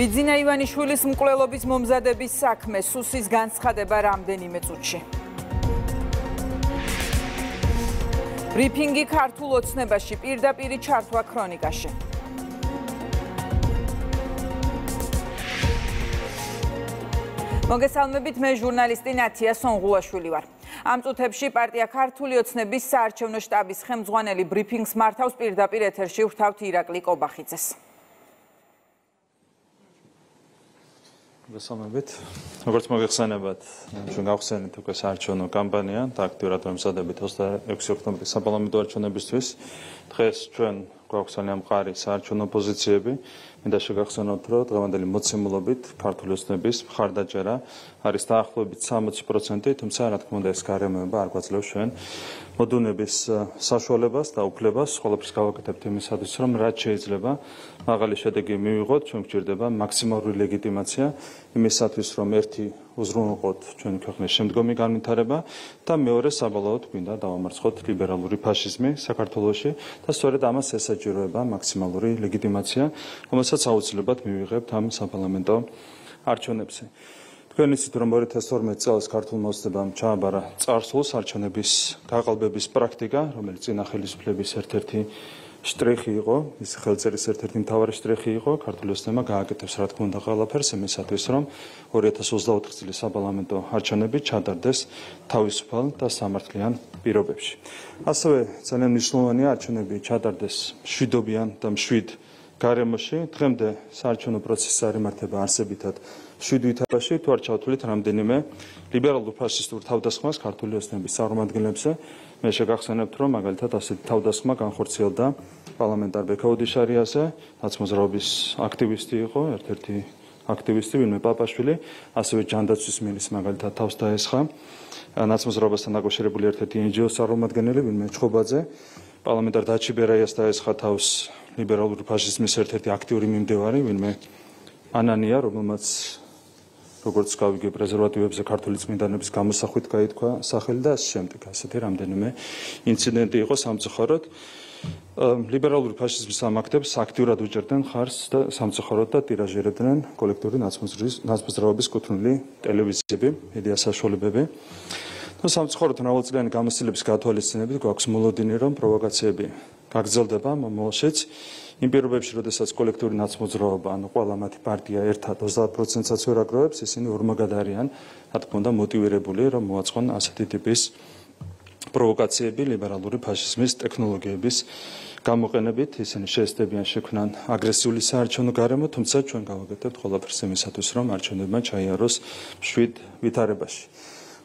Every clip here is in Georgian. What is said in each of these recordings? Բիձինա Իվանիշվիլիս մկուլելոբից մոմզադեբի սակմ է, սուսիս գանցխադեբար ամդենի մեծուչի։ Ռիպինգի քարտուլ ոցնեբաշիպ, իրդապ իրի չարտվա քրոնիկաշը։ Մոգեսալմեբիտ մեն ժուրնալիստին աթիա Սոնղուլաշվիլի վար։ Ամծութեպշի պարտիակարդուլի ոցնեբի սարչևնո շտաբիս խեմ ձղանելի բրիպինգ սմարթաուս պիրդապ իր էթերշի ուրդավթի իրակլի կոբախիցես։ Գսամեբիտ, որից մոգեղսանեբատ ժունգախսենի թուկս արջոնու կամբանիան, տակ դյուրատորում սադեբիտ հոստա 6 օգտոմբրի սապալամիտու արջոնեբիստույս, տխես չեն գողողսանիամ խարի սարջոնու պոզիցիեբի, մինդաշը գողսան օտրո, տղավանդելի մոցիմուլոբիտ, կարդուլյոսնեբիս, խարդաջերա, հարիստա ախլոբիտ 60%-ի, թմսա առատքմոնդ այս կարեմ եմ բա արգվացլով շեն, մոդունեբիս սաշոլեբաս, դա ուպլեբաս, խոլոպիս կավակտեպտի միսադությրոմ ռաջ չեիցլեբա, մաղալի շետեգի միուղոտ, չոնք չիրդեբա, մակսիմարույ լեգիտիմացիա, Միսատույս ռոմ էրդի ուզրուն ուղոտ չոն կողներ շմդգոմի գանմինթարեբա, դա մի որ է սաբալաղոտ գույնդա դավամարցխոտ լիբերալուրի պաշիզմի, Սակարդոլոշի, դա ստորետ ամաս ես աջիրոյեբա մակսիմալուրի լեգիտիմացիա, համասաց հաղուցիլեբատ մի ուղեբ թամ սապալամենտո արջոնեպսի։ Դկոյնիսի դրոմ որի թեսոր մեծ ծալս կարդուլ մոստեբամ չահաբարա ծարսուս արջոնեպիս կաղալբեպիս պրակտիկա, ռոմել ծինախելիս պլեպիս էրդերդի Շտրեխի իղո, իսկ խելծերի սերթերդին թավարը շտրեխի իղո, կարդուլյոսնեմա գահակետև սրատք ունդաղ ալապերս է մեզ հատույսրոմ, որ եթե սոզլավտ խծիլի սաբալամենտո հարճանեբի չադարդես թավիսուպալ տաս համարդկլիան պիրոբեպշ։ Ասավ է ծանեմ նիշլովանի հարճանեբի չադարդես շուիդոբյան տամ շուիդ կարեմշի, տղեմդ է սարճոնու պրոցիսարի մարդեպ արսեբիթատ շուիդույթապաշի, թու արջավթուլի թրամդենիմ է լիբերալ ուպաշիստ ուր թավդասխմաս կարդուլյոսնեմի սարումանդգնլեմսը Մեշը գաղսանեպ տրոմ ագալթատ ասիտ թավդասմակ անխորձիել դա պալամենտար բեկավոտ իշարի ասը, հացմոզրավիս ակտիվիստի իղո, երդերդի ակտիվիստի վին մե պապաշվիլի, ասվի ճանդացույս միլիս մագալթատ թավստա եսխա, հացմոզրավաստան ագոշերեբուլ երդերդի ինջիո սարոմատ գնելի վին մե չխոբած է, պալամենտար դաչի բերայաստա եսխա թավս լիբերալուր պաշիզմիս երդերդի ակտիորի միմ դեվարի վին մե անանիա ռոմամաց Հոգորդ սկավիգ է պրեզորվատի վեպ զկարդուլից մինդանեպս կամս սախույթ կայիտքա սախել դա ասջեմ տիկ ասետեր ամդենում է ինցիդենտի իղոս համցխարոտ լիբերալ ուրպաշիզմ սամակտեպս ակտիորատ ուջերդեն խարս համցխարոտ դա տիրաժերեդնեն կոլեկտորին ացմզրավաբիս կոտրունլի տելևիզիեպի հիդիասաշոլի բեպի Համցխորոտ հնավոցիլյան կամսիլեպս կատուալիստինեպի կոակս մոլոդինիրոն պրովոգացիեպի կակձել դեպա մամոշեց Իմ պիրոբեպ շիրոտեսած կոլեկտորին ացմոզրովաբան, ուղալամատի պարտիա երդատ 20% որագրոյեպս, իսին ուրմգադարյան հատպոնդա մոտիվերեբուլի, ռոմ ուացխոն ասետի տիպիս պրովոկացիեպի լիբերալուրի պաշիսմիս տեքնոլոգիեպիս կամուղենեբիտ, իսին շեստեպյան շեքունան ագրեսիուլիսի արջոնու կարեմը թումցա չոն կավագետեպտ խոլավրսեմիս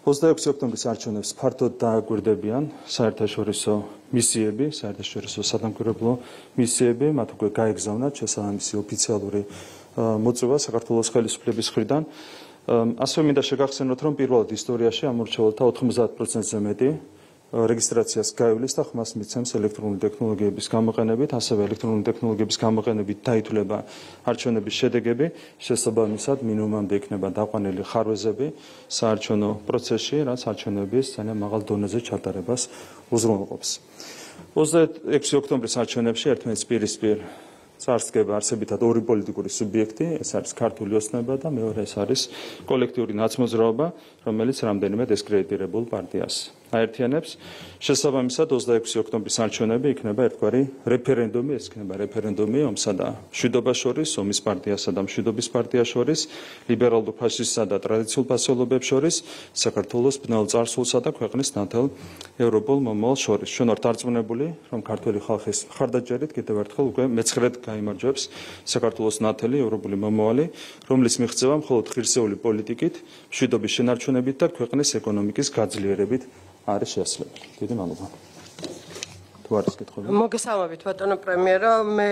26 օգտոմբրիս արջոնևս պարտոտ դագուրդեբյան, սայրդաշորիսո միսիեպի, սայրդաշորիսո սատամկրեպլո միսիեպի, մատուկոյ գայք զավնատ, չես անամիսի օպիցիալուրի մոծուվա, Սակարդոլոս խելիս պլեպիս խրիդան, ասվե մինդաշեգախ սենոտրոմ պիրվալդ իստորիաշի ամուրջավալթա 80% զեմետի, ռեգիստրացիաս գայուլիս տա խմաս միցեմս էլեկտրոնի տեքնոլոգիեպիս կամղենեբիտ, հասավ էլեկտրոնի տեքնոլոգիեպիս կամղենեբիտ թայիթուլեբա արջոնեբի շետեգեբի, շեսաբա միսատ մինումամ դեքնեբա դաղանելի խարվեզեբի, սա արջոնո պրոցեսի, ռաց արջոնեբիս ծանյա մաղալ դոնեզը չատարեբաս ուզրոնողոպս։ Ոզ այդ 6 օգտոմբրիս արջոնեբշի երդմենց պիրիսպիր Սարսկեպ արսեպիտատ որի պոլիտիկորի սուբյեկտի, ես արս կարդուլյոսնեբա դա, մեր ես արիս կոլեկտիորին ացմոզրովաբա, ռոմելից ռամդենում է դեսկրետիրեբուլ պարտիաս։ Այրդյանեպս շեսավամիսատ 22 օգտոմբրի սարչոնեբի իքնեբա երդկվարի ռեպերենդումի, ես կնեբա ռեպերենդումի, ումսադա շուդոբա շորիս, ումիս պարտիասադամ շուդոբիս պարտիա շորիս, լիբերալ դուպաշիսադա տրադիցիուլ պասոլոբեպ շորիս, Սակարդոլոս բնալ ծարսուլսադա կվեղնիս նատել Եվրոպոլ մոմալ շորիս, շոն արտարձմունեբուլի, ռոմ կարդուելի խալխիս խարդաջերիտ գետևարդխլ ուգե մեծխրետ կայմարջոյպս Սակարդոլոս նատելի, Եվրոպոլի մոմալի, ռոմ լիս միղծևամ խոլոտ խիրսեոլի պոլիտիկիտ, շուդոբի շնարչունեբիտ տար կվեղնիս էկոնոմիկիս գածլի երեբիտ արիս եսլել, դիտին անուբան։ Մոգեսալմեբիտ, վատոնը պրեմիերը, մե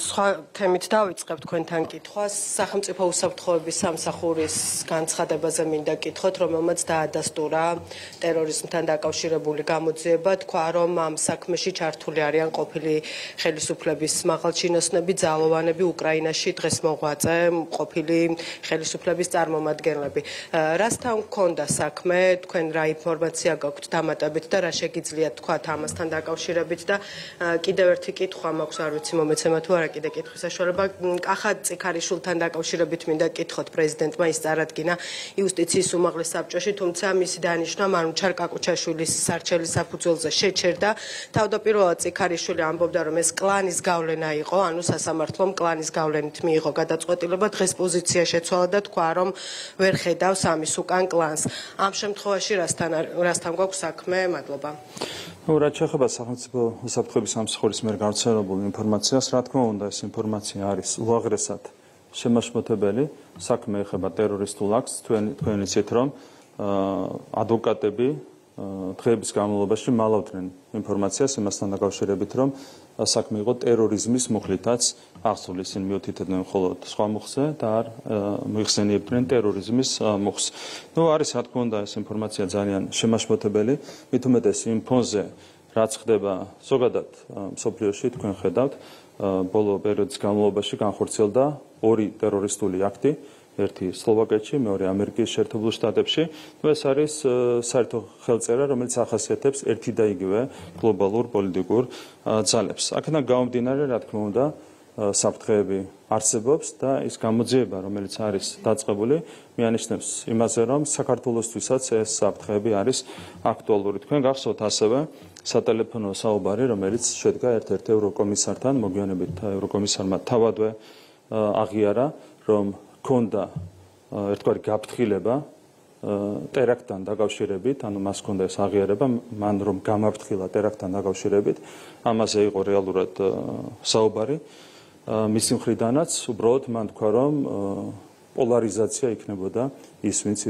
սխա թեմիտ դավից կեպտ կոնթան կիտխոս, սախմ ծիպա ուսապտխովի սամսախորիս կանցխադեբազը մինդա կիտխոտ, ռոմ ամած դա դաստորա, տերորիզմտան դակավշիրեբուլի գամուծիեբատ, կուարոմ ամսակ մշի չարդուլի արյան կոպիլի խելիսուպլեբիս մաղալ չինոսնեբի ձալովանեբի ուկրայինաշի տղես մողված է կոպիլի խելիսուպլեբիս ծարմամատգենլեբի։ Ռաստան կոնդա սակմ է, դուք են րա ինֆորմացիա գակուտ դամատաբիտ դա ռաշեկից լիա դուքա թամաստան դակավշի Չիրաբիջ და კიდევ ერთი კითხვა მაქვს, არ ვიცი მომეცემა თუ არა კიდე კითხვის საშუალება. Კახაძე ქარიშვილთან დაკავშირებით მინდა გითხოთ პრეზიდენტმა ის წარადგინა იუსტიციის უმაღლეს საბჭოში, თუმცა მისი დანიშნვა მანუჩარ კაკუჩაშვილის სარჩელის საფუძველზე შეჩერდა. Თავდაპირველად ქარიშვილი ამბობდა, რომ ეს კლანის გავლენა იყო, ანუ სასამართლომ კლანის გავლენით მიიღო გადაწყვეტილება, დღეს პოზიცია შეცვალა და თქვა, რომ ვერ ხედავს ამის უკან კლანს. Am შემთხვევაში რასთან გვაქვს საქმე, მადლობა. Რაც შეეხება სახელმწიფო უსაფრთხოების სამსახურის მიერ გავრცელებულ ინფორმაციას, რა თქმა უნდა, ეს ინფორმაცია არის უაღრესად შემაშფოთებელი, საქმე ეხება ტერორისტულ აქტს, თქვენ იცით, რომ ადვოკატები დღეების განმავლობაში მალავდნენ ინფორმაციას იმასთან დაკავშირებით, რომ საქმე იყო ტერორიზმის მუხლითაც აღსული, ისინი მიუთითებდნენ მხოლოდ სხვა მუხლზე და არ მოიხსენიებდნენ ტერორიზმის მუხლს. Ну, არის რა თქმა უნდა ეს ინფორმაცია ძალიან შემაშფოთებელი, მით უმეტეს იმ ფონზე რაც ხდება ზოგადად მსოფლიოში, თქვენ ხედავთ, ბოლო პერიოდის განმავლობაში განხორციელდა 2 ტერორისტული აქტი, ერთი სლოვაკეთში, მეორე ამერიკის შეერთებულ შტატებში. Ეს არის საერთო ხელწერა, რომელიც ახასიათებს ერთი და იგივე გლობალურ პოლიტიკურ ძალებს. Აქედან გამომდინარე, რა თქმა უნდა, საფრთხეები არსებობს და ის გამოძიება, რომელიც არის დაწყებული, მიანიშნებს იმაზე, რომ საქართველოსთვისაც ეს საფრთხეები არის აქტუალური. Თქვენ გახსოვთ ასევე სატელეფონო საუბარი, რომელიც შედგა ერთ-ერთ ევროკომისართან, მოგვიანებით ევროკომისარმა თავადვე აღიარა, რომ ქონდა ერთგვარი გაფრთხილება ტერაქტთან დაკავშირებით, ანუ მას ქონდა ეს აღიარება, მან რომ გამაფრთხილა ტერაქტთან დაკავშირებით, ამაზე იყო რეალურად საუბარი. Მისი მხრიდანაც უბრალოდ მან თქვა, რომ პოლარიზაცია იქნებოდა ის, ვინც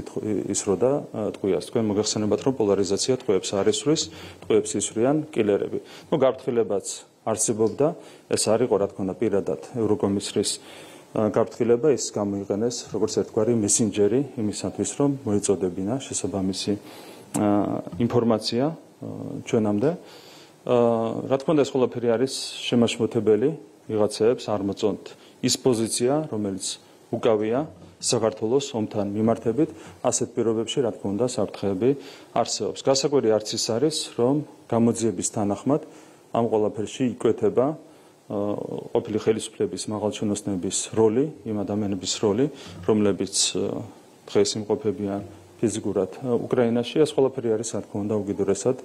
ისროდა ტყვიას. Თქვენ მოგეხსენებათ, რომ პოლარიზაცია ტყვეებს არ ისვრის, ტყვეებს ისვრიან კილერები. Ну, გაფრთხილებაც არსებობდა, ეს არ იყო, რა თქმა უნდა, პირადად ევროკომისრის გაფრთხილება, ის გამოიყენეს როგორც ერთგვარი მესენჯერი იმისათვის, რომ მოეწოდებინა შესაბამისი ინფორმაცია ჩვენამდე. Რა თქმა უნდა, ეს ყველაფერი არის შემაშფოთებელი, ვიღაცებს არ მოწონთ ის პოზიცია, რომელიც უკავია საქართველოს ომთან მიმართებით, ასეთ პირობებში, რა თქმა უნდა, საფრთხეები არსებობს. Გასაკვირი არც ის არის, რომ გამოძიების თანახმად ამ ყველაფერში იკვეთება ყოფილი ხელისუფლების მაღალჩინოსნების როლი, იმ ადამიანების როლი, რომლებიც დღეს იმყოფებიან ფიზიკურად უკრაინაში, ეს ყველაფერი არის, რა თქმა უნდა, უგიდურესად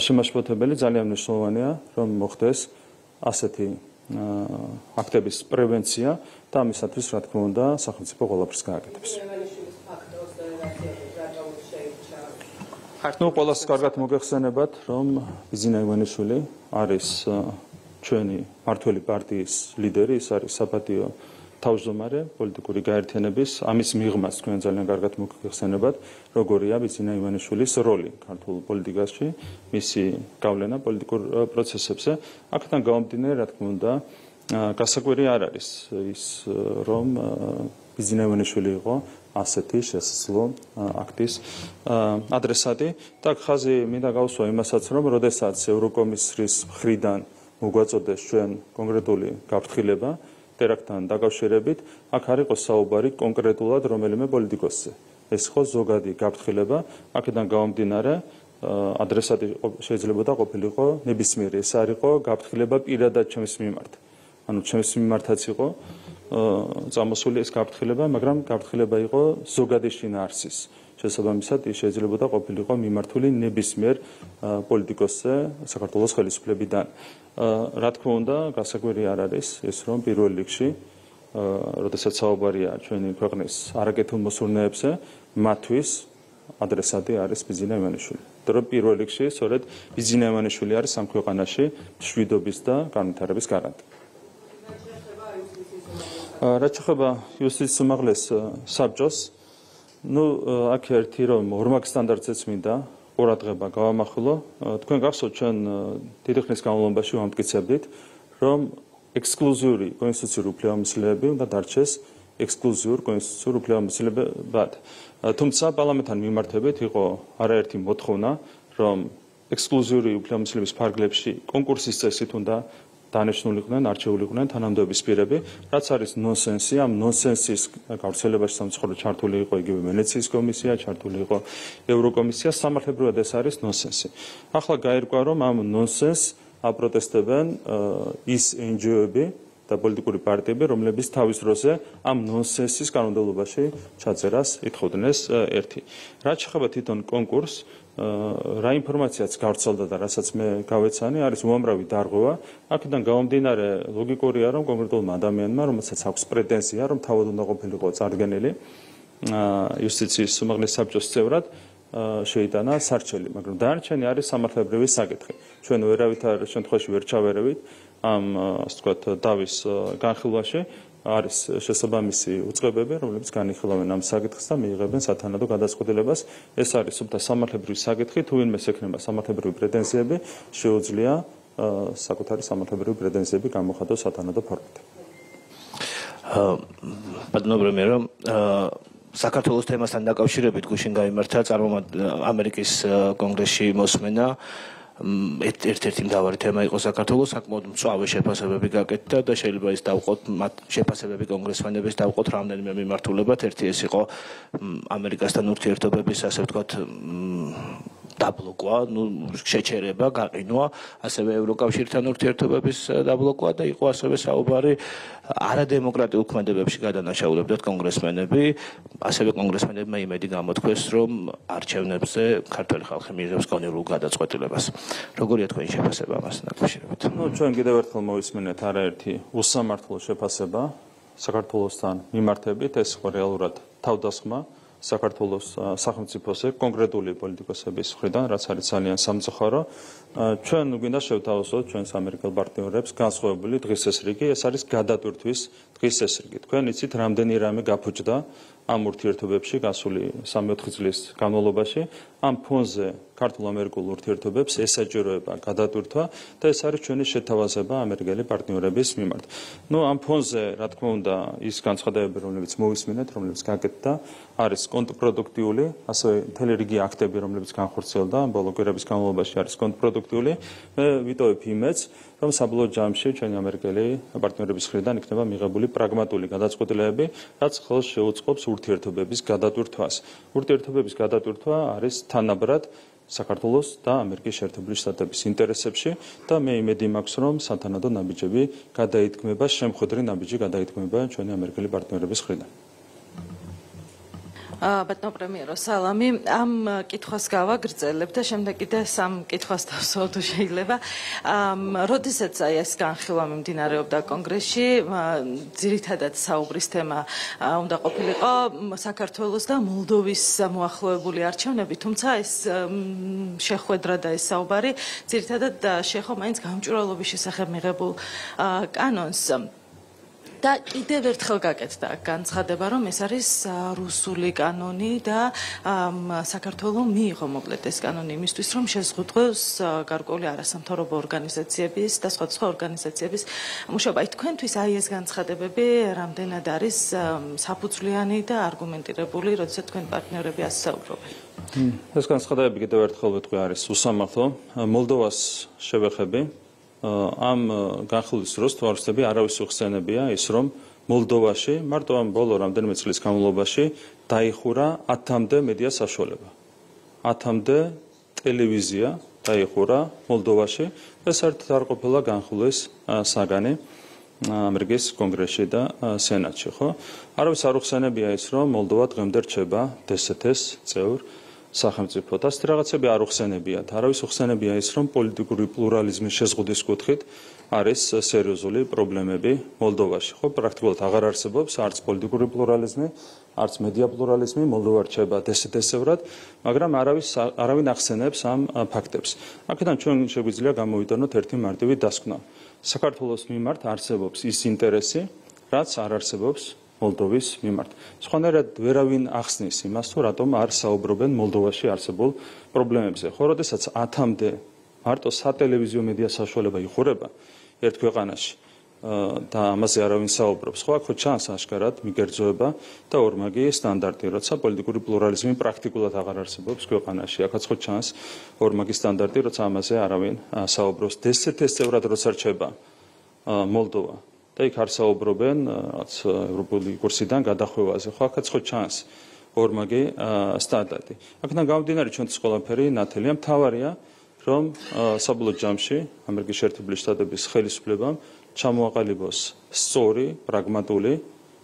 შემაშფოთებელი. ძალიან მნიშვნელოვანია, რომ მოხდეს ასეთი აქტების პრევენცია და ამისათვის, რა თქმა უნდა, სახელმწიფო ყველაფერს გააკეთებს. Ну, ყველას კარგად მოგეხსენებათ, რომ ბიზინა ივანიშვილი არის ჩვენი მართველი პარტიის ლიდერი, ის არის საპატიო თავმჯდომარე პოლიტიკური გაერთიანების, ამის მიღმას თქვენ ძალიან კარგად მოგეხსენებათ, როგორია ბიზინა ივანიშვილის როლი ქართულ პოლიტიკაში, მისი გავლენა პოლიტიკურ პროცესებზე. Აქედან გამომდინარე, რა თქმა უნდა, გასაკვირი არ არის ის, რომ ბიზინა ივანიშვილი იყო ასეთი შესაძლო აქტის ადრესატი. და ხაზი მინდა გავუსვა იმასაც, რომ როდესაც ევროკომისრის მხრიდან მოგვაწოდეს ჩვენ კონკრეტული გაფრთხილება ტერაქტთან დაკავშირებით, აქ არ იყოს საუბარი კონკრეტულად რომელიმე პოლიტიკოსზე. ეს ხო ზოგადი გაფრთხილება, აქედან გამომდინარე ადრესატი შეიძლება და ყოფილიყო ნებისმიერი. ეს არ იყო გაფრთხილება პირადად ჩემს მიმართ. ანუ ჩემს მიმართაც იყო წამოსული ეს გაფრთხილება, მაგრამ გაფრთხილება იყო ზოგადი შინაარსის. შესაბამისად, ის შეიძლება და ყოფილიყო მიმართული ნებისმიერ პოლიტიკოსზე საქართველოს ხელისუფლებიდან. Რა თქმა უნდა, გასაკვირი არ არის ეს, რომ პირველ რიგში, როდესაც საუბარია ჩვენი ქვეყნის არაკეთილმოსურნეებზე, მათთვის ადრესატი არის ბიზინა ივანიშვილი. Და პირველ რიგში, სწორედ ბიზინა ივანიშვილი არის ამ ქვეყანაში მშვიდობის და განვითარების გარანტი. Რაც შეეხება იუსტიციის უმაღლეს საბჭოს, ну, აქ ერთი რომ ორმაგ სტანდარტზეც მინდა ყურადღება გავამახვილო. Თქვენ გახსოვთ, ჩვენ დიდი ხნის განმავლობაში ვამტკიცებდით, რომ ექსკლუზიური კონსტიტუციური უფლებამოსილები უნდა დარჩეს ექსკლუზიურ კონსტიტუციურ უფლებამოსილებად. Თუმცა პარლამენტთან მიმართებით იყო არაერთი მოთხოვნა, რომ ექსკლუზიური უფლებამოსილების ფარგლებში კონკურსის წესით უნდა დანიშნულიყვნენ, არჩეულიყვნენ თანამდებობის პირები, რაც არის ნონსენსი. Ამ ნონსენსის გავრცელებაში სამწუხაროდ ჩართული იყო იგივე ვენეციის კომისია, ჩართული იყო ევროკომისია, სამართლებრივად ეს არის ნონსენსი. Ახლა გაირკვა, რომ ამ ნონსენს a protesteben is injubi ta politikuri partiebe romlebis tavis rose am nonsensis kanundelobashe chatseras itxodnes erti ra chexeba titon konkurs რა ინფორმაციაც გავრცელდა და რასაც მე გავეცანი არის უამრავი დარღვევა აქედან გამომდინარე ლოგიკურია რომ კონკრეტულ ადამიანმა რომელსაც აქვს პრეტენზია რომ თავად უნდა ყოფილიყო წარდგენილი იუსტიციის უმაღლეს საბჭოს წევრად შეიტანა სარჩელი მაგრამ დანარჩენი არის სამართლებრივი საკითხი ჩვენ ვერავითარ შემთხვევაში ვერ ჩავერევით ამ ასე ვთქვათ დავის განხილვაში არის შესაბამისი უწყებები, რომლებიც განიხილავენ ამ საკითხს და მიიღებენ სათანადო გადაწყვეტილებას. Ეს არის უბრალოდ სამართლებრივი საკითხი, თუ ვინმეს ექნება სამართლებრივი პრეტენზიები, შეუძლია საკუთარი სამართლებრივი პრეტენზიები გამოხატოს სათანადო ფორმით. Պատմობრივი რომ საქართველოს თემასთან დაკავშირებით გუშინ გამართა ამერიკის კონგრესში მოსმენა ერთ-ერთი მთავარი თემა იყო საქართველოს საკმაოდ მწვავე შეფასებები გაკეთდა და შეიძლება ის დავყოთ მათ შეფასებები კონგრესმენების დავყოთ რამდენიმე მიმართულებად ერთი ეს იყო ამერიკასთან ურთიერთობების ასე ვთქვათ დაბლოკვა, ნუ შეჩერება, გაყინვა, ასევე ევროკავშირთან ურთიერთობების დაბლოკვა და იყო ასევე საუბარი არადემოკრატიულ ქმედებებში გადანაშაულებდათ კონგრესმენები, ასევე კონგრესმენებმა იმედი გამოთქვეს, რომ არჩევნებზე ქართველი ხალხი მიიღებს კონკრეტულ გადაწყვეტილებას. Როგორია თქვენი შეფასება ამასთან დაკავშირებით? Ну, ჩვენ კიდევ ერთხელ მოვისმინეთ არაერთი უსამართლო შეფასება საქართველოსთან მიმართებით, ეს იყო რეალურად თავდასხმა საქართველოს სახელმწიფოზე კონკრეტული პოლიტიკოსების მხრიდან, რაც არის ძალიან სამწუხარო. Ჩვენ გვინდა შევთავაზოთ ჩვენს ამერიკელ პარტნიორებს განსხვავებული დღის ეს რიგი, ეს არის გადატვირთვის დღის ეს რიგი. Თქვენ იცით, რამდენი რამე გაფუჭდა ამ ურთიერთობებში გასული 3-4 წლის განმავლობაში, ამ ფონზე ქართულ-ამერიკულ ურთიერთობებს ესაჭიროება გადატვირთვა და ეს არის ჩვენი შეთავაზება ამერიკელი პარტნიორების მიმართ. Ну, ამ ფონზე, რა თქმა უნდა, ის განცხადებები, რომლებიც მოვისმინეთ, რომლებიც გაკეთდა, არის კონტრპროდუქტიული, ასევე მთელი რიგი აქტები, რომლებიც განხორციელდა, ბოლო კვირების განმავლობაში არის კონტრპროდუქტიული. Მე ვიტოვებ იმედს, რომ საბოლოო ჯამში ჩვენი ამერიკელი პარტნიორების მხრიდან იქნება მიღებული პრაგმატული გადაწყვეტილებები, რაც ხელს შეუწყობს ურთიერთობების გადატვირთვას. Ურთიერთობების გადატვირთვა არის თანაბრად საქართველოს და ამერიკის შეერთებული შტატების ინტერესებში და მე იმედი მაქვს რომ სათანადო ნაბიჯები გადაიდგმება, შემხედრი ნაბიჯი გადაიდგმება ჩვენი ამერიკელი პარტნიორების მხრიდან. Բատնո պրեմիերո սալամի ամ կითხոս გავაგრძელებ და შემდეგ კიდე სამ კითხვას დავსვათ თუ შეიძლება. Როდესაც აი ეს განხილვა მიმდინარეობდა კონგრესში, ძირითადად საუბრის თემა უნდა ყოფილიყო საქართველოს და მოლდოვის მოახლოებული არჩევნები, თუმცა ეს შეხვედრა და ეს საუბარი ძირითადად შეხო მაინც გამჭვირვალობის შესახებ მიღებულ კანონს. Դա კიდევ ერთხელ გაკეთდა განცხადება რომ ეს არის რუსული კანონი და საქართველოს მიიღო მოკლედ ეს კანონი იმისთვის რომ შეზღუდოს გარკვეული არასამთავრობო ორგანიზაციების და სხვადასხვა ორგანიზაციების მუშაობა. Თქვენთვის აი ეს განცხადებები რამდენად არის საფუძვლიანი და არგუმენტირებული, როდესაც თქვენ პარტნიორები ასაუბრობენ? Ეს განცხადებები კიდევ ერთხელ ვიტყვი არის უსამართლო. მოლდოვას შევეხები ამ განხილვის დროს თვალსწინები არავის უხსენებია ის რომ მოლდოვაში მარტო ამ ბოლო რამდენიმე წლის განმავლობაში დაიხურა 10-მდე მედია საშუალება. 10-მდე ტელევიზია დაიხურა მოლდოვაში და საერთოდ არ ყოფილა განხილვის საგანი ამერიკის კონგრესში და სენატში, ხო? Არავის არ უხსენებია ის რომ მოლდოვა დღემდე რჩება DST-ს წევრ სახელმწიფოდ. Ასე რაღაცები არ უხსენებიათ. Არავის უხსენებია ის, რომ პოლიტიკური პლურალიზმის შეზღუდვის კუთხით არის სერიოზული პრობლემები მოლდოვაში. Ხო, პრაქტიკულად აღარ არსებობს არც პოლიტიკური პლურალიზმი, არც მედია პლურალიზმი, მოლდოვა რჩება DST-ს-ევრად, მაგრამ არავინ ახსენებს ამ ფაქტებს. Აქედან ჩვენ შეგვიძლია გამოვიტანოთ ერთი მარტივი დასკვნა. საქართველოს მიმართ არსებობს ის ინტერესი, რაც არ არსებობს მოლდოვის მიმართ. Სხვანაირად ვერავინ ახსნის იმას, თუ რატომ არ საუბრობენ მოლდოვაში არსებულ პრობლემებზე. Ხო, როდესაც 10-მდე მარტო სატელევიზიო მედია საშუალება იხურება ერთ ქვეყანაში და ამაზე არავინ საუბრობს. Ხო, აქ ჩანს აშკარად მიგერძოება და ორმაგი სტანდარტი, როცა პოლიტიკური პლურალიზმი პრაქტიკულად აღარ არსებობს ქვეყანაში. Აქაც ხო ჩანს ორმაგი სტანდარტი, როცა ამაზე არავინ საუბრობს. DST-ს წევრად როცა რჩება მოლდოვა და იქ არ საუბრობენ რაც ევროპული კურსიდან გადახვევაზე. Ხო, აქაც ხო ჩანს ორმაგი სტანდარტი. Აქედან გამომდინარე, ჩვენთვის ყველაფერი ნათელია, მთავარია Rom Sablo Jamshi, Amerika Şerti Birleşikleri biz xelis plebam, çamuğa galibos, story, pragmatoli,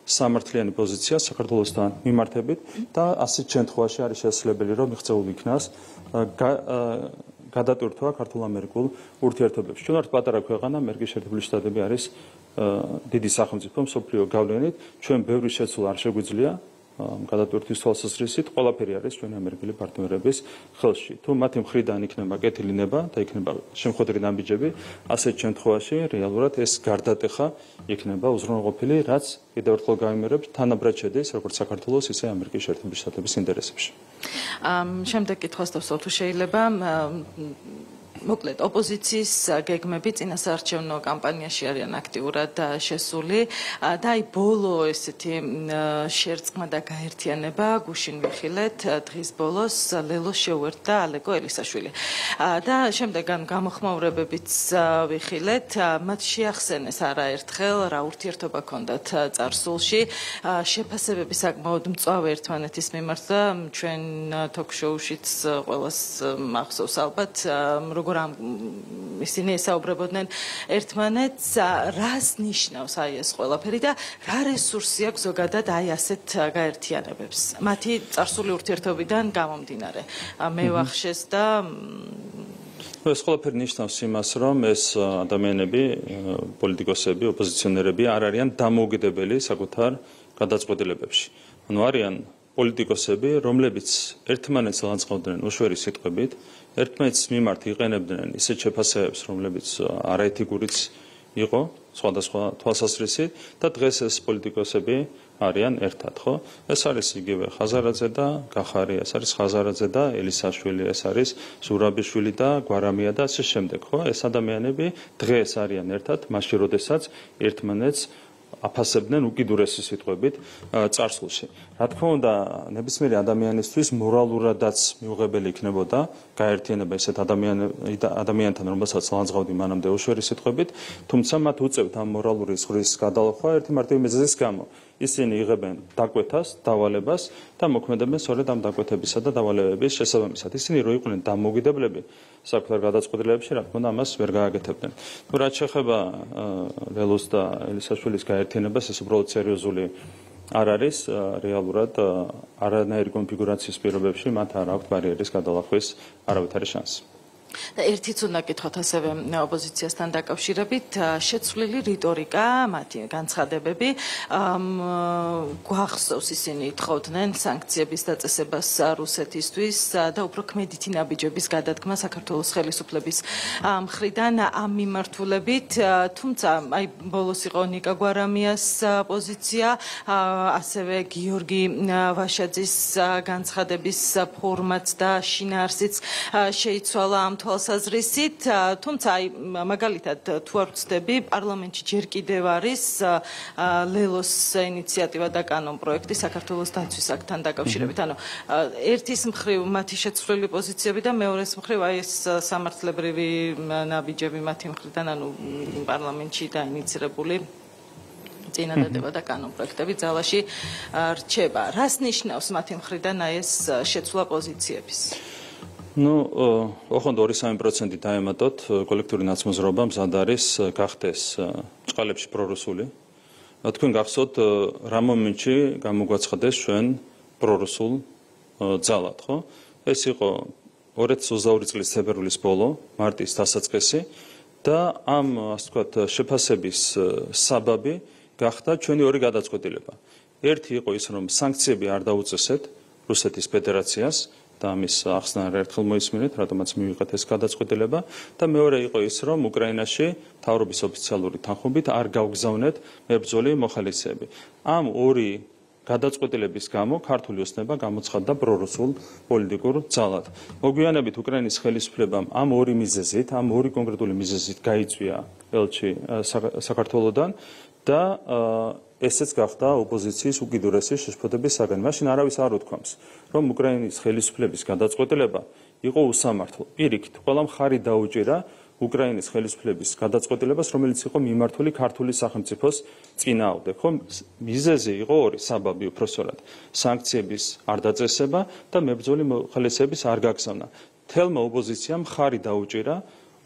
samartliyen pozisya Sakartvelistan mimartebit, ta asitçent xoşi arışasıyla beli Rom ixtiyarlı iknas, qadat urtua Kartul Amerikul urtiyertebit. Çünkü art patarak koygan Amerika Şerti Birleşikleri bir arış dedi saxımcıpam sopliyo gavlenit, çünkü bevri şetsular şegüzliya. Qadat urtis tolsasrisit qolaperi aris çünkü Amerikali partnerlerimiz xelşi. Tüm matim xridanik neba, getili neba, ta ikneba. Şemxodridan bijebi, asetçent xoşi, realurat es gardatxa ikneba uzron qopili rats edortlo gaimereb tanabraçedes, როგორც საქართველოს, ისე ამერიკის შეერთებული შტატების ინტერესებში. Შემდეგ კითხვას დავსვათ, შეიძლება მოკლედ ოპოზიციის გეგმები წინასაარჩევნო კამპანიაში არიან აქტიურად შესული და აი ბოლო ესეთი შერწყმა და გაერთიანება გუშინ ვიხილეთ დღის ბოლოს ლელოს შეუერთდა ალეკო ელისაშვილი და შემდეგ გამოხმაურებებიც ვიხილეთ მათ შეახსენეს არაერთხელ რა ურთიერთობა ჰქონდათ წარსულში შეფასებები საკმაოდ მწვავე ერთმანეთის მიმართ და ჩვენ talk-show-შიც ყველას ახსოვს ალბათ Program istine saubrebodnen ertmanet raz nishnaus ay es qvelaperi da ra resursi aks zogadat ay aset gaertianebebs mati tsarsuli urtiertobidan gamomdinare me vaxshes da ეს ყველაფერი ნიშნავს იმას, რომ ეს ადამიანები, პოლიტიკოსები, ოპოზიციონერები არ არიან დამოუკიდებელი საკუთარ გადაწყვეტილებებში. Ანუ არიან პოლიტიკოსები, რომლებიც ერთმანეთს ლანძღავდნენ უშველი სიტყვებით, ერთმანეთს მიმართ იყენებდნენ ისეთ შეფასებებს, რომლებიც არაეთიკურიც იყო, სხვადასხვა თვალსაზრისით და დღეს ეს პოლიტიკოსები არიან ერთად, ხო? ეს არის იგივე ხაზარაძე და გახარი, ეს არის ხაზარაძე და ელისაშვილი, ეს არის ზურაბიშვილი და გვარამია და ასე შემდეგ, ხო? ეს ადამიანები დღეს არიან ერთად, მაშინ როდესაც ერთმანეთს აფასებდნენ უკიდურესი სიტყვებით წარსულში. Რა თქმა უნდა, ნებისმიერი ადამიანისთვის მორალურადაც მიუღებელი იქნებოდა გაერთიანება ისეთ ადამიანთან, რომელსაც ლანძღავდი მანამდე უშველი სიტყვებით, თუმცა მათ უწევთ ამ მორალური ზღვრის გადალახვა ერთი მარტივი მიზეზის გამო. Ისინი იღებენ დაკვეთას, დავალებას და მოქმედებენ სწორედ ამ დაკვეთებისა და დავალებების შესაბამისად. Ისინი რო იყვნენ დამოუკიდებლები საკუთარ გადაწყვეტილებებში, რა თქმა უნდა, ამას ვერ გააკეთებდნენ. Თუ რაც შეეხება ლელოს და ელისაშვილის გაერთიანებას, ეს უბრალოდ სერიოზული არ არის, რეალურად არანაირი კონფიგურაციის პირობებში მათ არ აქვთ ბარიერის გადალახვის არავითარი შანსი. Ertiz უნდა გითხოთ ასევე ოპოზიციასთან დაკავშირებით შეცვლილი რიტორიკა, მათი განცხადებები გვახსოვს ისინი ითხოვდნენ სანქციების დაწესებას რუსეთისთვის და უფრო კმედითი ნაბიჯების გადადგმა საქართველოს ხელისუფლების მხრიდან ამ მიმართულებით, თუმცა აი ბოლოს იყო ნიკა გვარამიას პოზიცია, ასევე გიორგი ვაშაძის განცხადების ფორმაც და შინაარსიც შეიცვალა ამ თვალსაზრისით, თუმცა მაგალითად თუ არ ვცდები, პარლამენტში ჯერ კიდევ არის ლელოს ინიციატივა და კანონპროექტი საქართველოს დაცვის აქტთან დაკავშირებით. Ანუ ერთის მხრივ მათი შეცვლილი პოზიციები და მეორეს მხრივ აი ეს სამართლებრივი ნაბიჯები მათი მხრიდან, ანუ პარლამენტში დაინიცირებული წინადადება და კანონპროექტები ძალაში რჩება. რას ნიშნავს მათი მხრიდან აი ეს შეცვლა პოზიციების? Ну, ოღონდ 2-3% დაემატოთ, კოლექტიური ნაცმოძრაობა მზად არის გახდეს წყალებში პრორუსული. Თქვენ გახსოვთ, რა მომენტში გამოგვაცხადეს ჩვენ პრორუსულ ძალად, ხო? ეს იყო 2022 წლის თებერვლის ბოლო, მარტის დასაწყისი და ამ, ასე ვთქვათ, შეფასების საბაბი გახდა ჩვენი ორი გადაწყვეტილება. Ერთი იყო ის, რომ სანქციები არ დაუწესეთ რუსეთის ფედერაციას. Და ამის ახსნაა ერთხელ მოისმინეთ, რატომაც მივიღეთ ეს გადაწყვეტილება და მეორე იყო ის, რომ უკრაინაში მთავრობის ოფიციალური თანხმობით არ გავგზავნეთ მებრძოლი მოხალისეები. Ამ ორი გადაწყვეტილების გამო ქართული ოცნება გამოცხადდა პრორუსულ პოლიტიკურ ძალად. Მოგვიანებით უკრაინის ხელისუფლებამ ამ ორი მიზეზით, ამ ორი კონკრეტული მიზეზით გაიწვია ელჩი საქართველოდან და ესეც გახდა ოპოზიციის უკიდურესი შეშფოთების საგანი. Მაშინ არავის არ უთქვამს, რომ უკრაინის ხელისუფლების გადაწყვეტილება იყო უსამართლო. Პირიქით, ყველამ ხარი დაუჭირა უკრაინის ხელისუფლების გადაწყვეტილებას, რომელიც იყო მიმართული ქართული სახელმწიფოს წინააღმდეგ. Ხომ მიზეზი იყო ორი, საბაბი უფრო სწორად: სანქციების არ დაწესება და მებრძოლი მოხალისეების არ გაგზავნა. Թելմա օպոզիցիամ խարի դաուջերա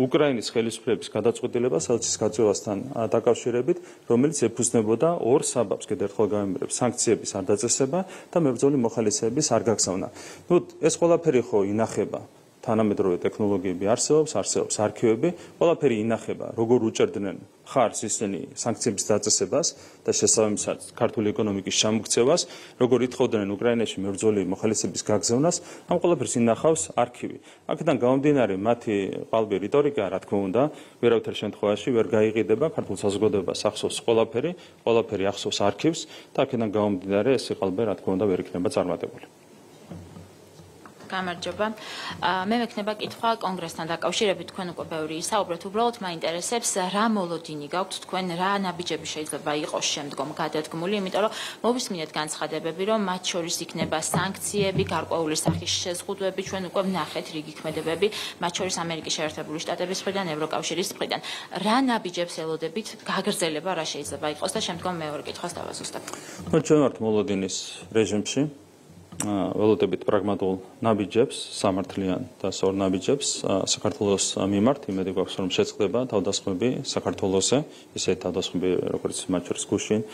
Ուկրաինից խելիսպրեպս կադացկոտելեբաս հալցիս կացովաստան տակավշերեբիտ, ռոմելից եփուսնեբոդա օր սաբաբս կդերխողայմրեպ սանկցիեբիս արդացեսեբա դա մերձոլի մոխալիսեբիս արգակսավնա։ Նու էս խոլափերի խո ինախեբա թանամետրոյի տեխնոլոգիեբի արսեոբս արքեոբի խոլափերի ինախեբա ռոգոր ուճեր դնեն խար սիստեմի սանկցիեբիս դացեսեբաս դա շեսավմսած քարտուլ էկոնոմիկիս շամուկցեբաս ռոգոր իթխո դնեն Ուկրաինაში մերձոլի մոխալիսեբիս գակզեվնաս ամ խոլափերս ինախավս արքիվի։ Ակտան գաունդինարի մաթի պալբի ռիտորիկա Հատկոունդա, վերավթերշենտ խոհաշի, վերգայիղի դեբա, քարտուլցազգո դեբա, սախսոս խոլափերի ախսոս արքիվս, տակենան գաում դինարը էսի պալբեր Հատկոունդա վերիքնեբա ծարմատեբուլ։ Կամերջոբան, մեմ եկնեբակ իդխա կոնգրեսնան դակավշիրը բիտքոն ու բեորի իսա ուբրոտ ուբրոտ մա ինտերեսեպս հրա մոլոդինի գաղք թուտքոն հրա նաբիջեբի շեզլբայի խոշշեմ դգոմ կատետ գմուլի միտարո մովիս մինետ կանցխադեբեբիրո մաչ շորիս իքնեբա սանքցիեբի կարկողուլի սախի շեզխուտուեբի չոն ու կով նախետ ռիգիքմեդեբեբի մաչ շորիս ամերիկի շերտաբուլի շտատեբիս ֆրդան եվրոկավշիրիս ֆրդան հրա նաբիջեբ սելոդեբիտ գագրզելեբա հրա շեզլբայի խոստա շեմդգոմ մեորի գիտ խոստա վասուստա։ Մոչորտ մոլոդինիս ռեժիմში Վելոտեբիտ պրագմատոլ նաբիջեպս, Սամարդլիան, դա սոր նաբիջեպս, Սակարտոլոս միմարդ, իմ էդիկ ավսորում շեցխլեբա, թավդասխմեբի Սակարտոլոս է, իս էդ թավդասխմեբի ռոկորից մաչորս կուշին,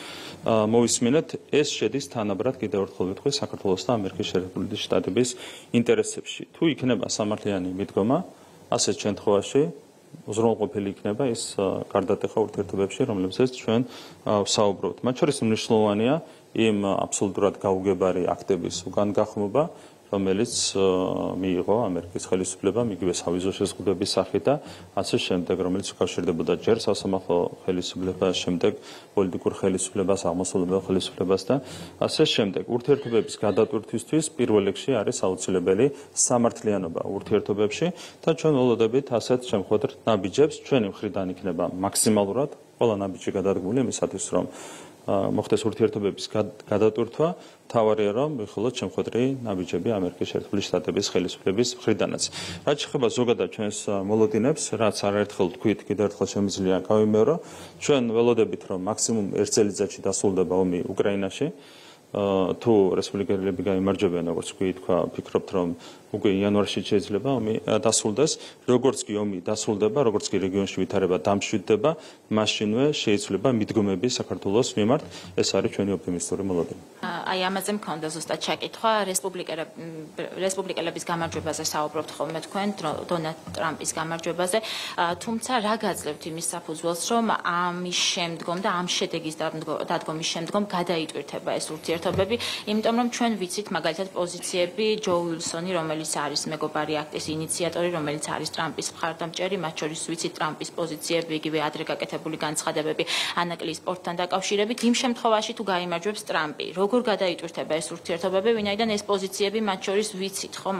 մովիս մինետ ես շետիս թանաբրատ գիտեորդ խոլվետխոյ Սակարտոլոս դա ամերկի շերեպուլիտի շտատեբիս ինտերեսեպշի, թու իքնեբա Սամարդլիանի միտգոմա, ասետ չենդ խոհաշի, Ուզրոն ողոպելի իքնեբա, իս կարդատեխա ուրդերդվեպշի, ռոմլեմսեց չեն սաուբրոտ։ Մաչորիս իմ նիշլովանիա Իմ ապսուլդուրատ գաղուգեբարի ակտեպիս ուգան գախմուբա, ռոմելից մի իղո, ամերկից խելիս ուպլեբա, մի գվես հավիզոշ ես գուդեպի սախիտա, ասի շեմտեկ ռոմելից ուկավշիրդեբուդա ջերս, ասամախո խելիս ուպլեբա շեմտեկ, բոլդիկուր խելիս ուպլեբաս, աղմոսոլեբա խելիս ուպլեբաս դա, ասի շեմտեկ, ուրդերդուպեպիս գադատուրդույստույս պիրվելեքշի արես ալուցուլեբելի Սամարդլիանոբա, ուրդերդուպեպշի, դա չոն ոլոդեբիտ ասեց չեմ խոտր նաբիջեպս, չոն իմ խրիդանիքնեբա, մաքսիմալურად, ոլ նաբիջի գադարգուլ եմ իսատիս ռոմ Մողտես ուրդերդուպեպիս գադատուրդվա, թավարիարամ խոլոտ չեմ խոտրի նաբիջեպի ամերկի շերտվլի շտատեպիս խելիս ուպլեպիս խրիդանաց։ Հա չխեբա զոգադա չոնս մոլոտինեպս, հաց արերդ խլտ կույտ գիդերդ խոշեմից լիան կավի մերո, չոն վելոդեբիտ ռո մակսիմում էրցելիցաչի դասուլդեբա ումի ուկրայինաշի, թու ռեսպուլիկերի լեբիգայի մրջովեն ողործ կույիտ կա պիկրոպտրոմ ուգեի յանուարշի չեզ լեբա ումի դասուլդես, ռոգործքի ումի դասուլդեբա, ռոգործքի ռեգիոնշի վիթարեբա դամշույտեբա, մաշինու է շեիցուլեբա միտգումեբի Սակարտոլոս միմարդ, ես արի չոնի օպտիմիստորի մոլոդին։ Այամազեմ կոնդազուստա չակիտխա, ռեսպուբլիկ էլեպիս գամարջոյբազը սահոպրոպտ խովմետ կոյն, դոնատ տրամպիս գամարջոյբազը, թումցա ռագածլեպտի միսապուզվոսրոմ ամի շեմդգոմ, դա ամ շետեգիս դատգոմի շեմդգոմ գադայիտ ուրդեբա ես ուրդի երդոբեբի, իմտոմրոմ չոն վիցիտ մագալիթատ պոզիցիեբի ջո Ուիլսոնի ռոմելից արիս մեգոբարի ակտես ինիցիատորի ռոմելից արիս տրամպիս խարտամճերի մաչորի սուիցիտ տրամպիս պոզիցիեբի գիվի ադրեկակետ Հուլիգան ծխադեպեպի աննակլիս պորտանդակավշիրեպի դիմշեմ թխովաշի թու գայի մաջոյպս տրամպի, ռոգուր գադայիտ ուրդեպ այս ուրդի երդոբեպի վինայդան այս պոզիցիեբի մաչորի սուիցիտ խո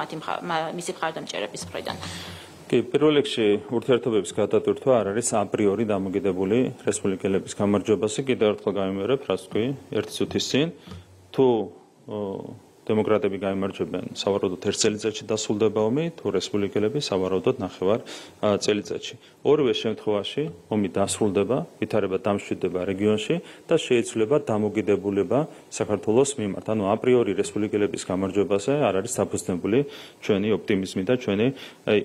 միսիպ խարտամճերեպիս պրոյդան։ Պիրոլեքշի ուրդերդովեպս գատատուրդու առարիս ապրիորի դամուգիտեբուլի ռեսպուլիկ էլեպիս կամարջոբասը գիտերդվագայում երեպ հրասկույի երդիսութիսին, թու դեմոկրատեպի գայմարջոբեն սավարոտոտ հերցելիցաչի դասուլդեբաումի, թու ռեսպուլիկ էլեպի սավարոտոտ նախևար ծելիցաչի։ Որվ է շեմտխովաշի, ումի դասուլդեբա, վիթարեբա դամշուտեբա ռեգիոնշի, դա շեիցուլեբա դամուգիտեբուլեբա Սակարտոլոս միմարդ, անու ապրիորի ռեսպուլիկ էլեպիս կամարջոյբաս է, առարիս թապուստենբուլի չոյնի օպտիմիզմի դա, չոյնի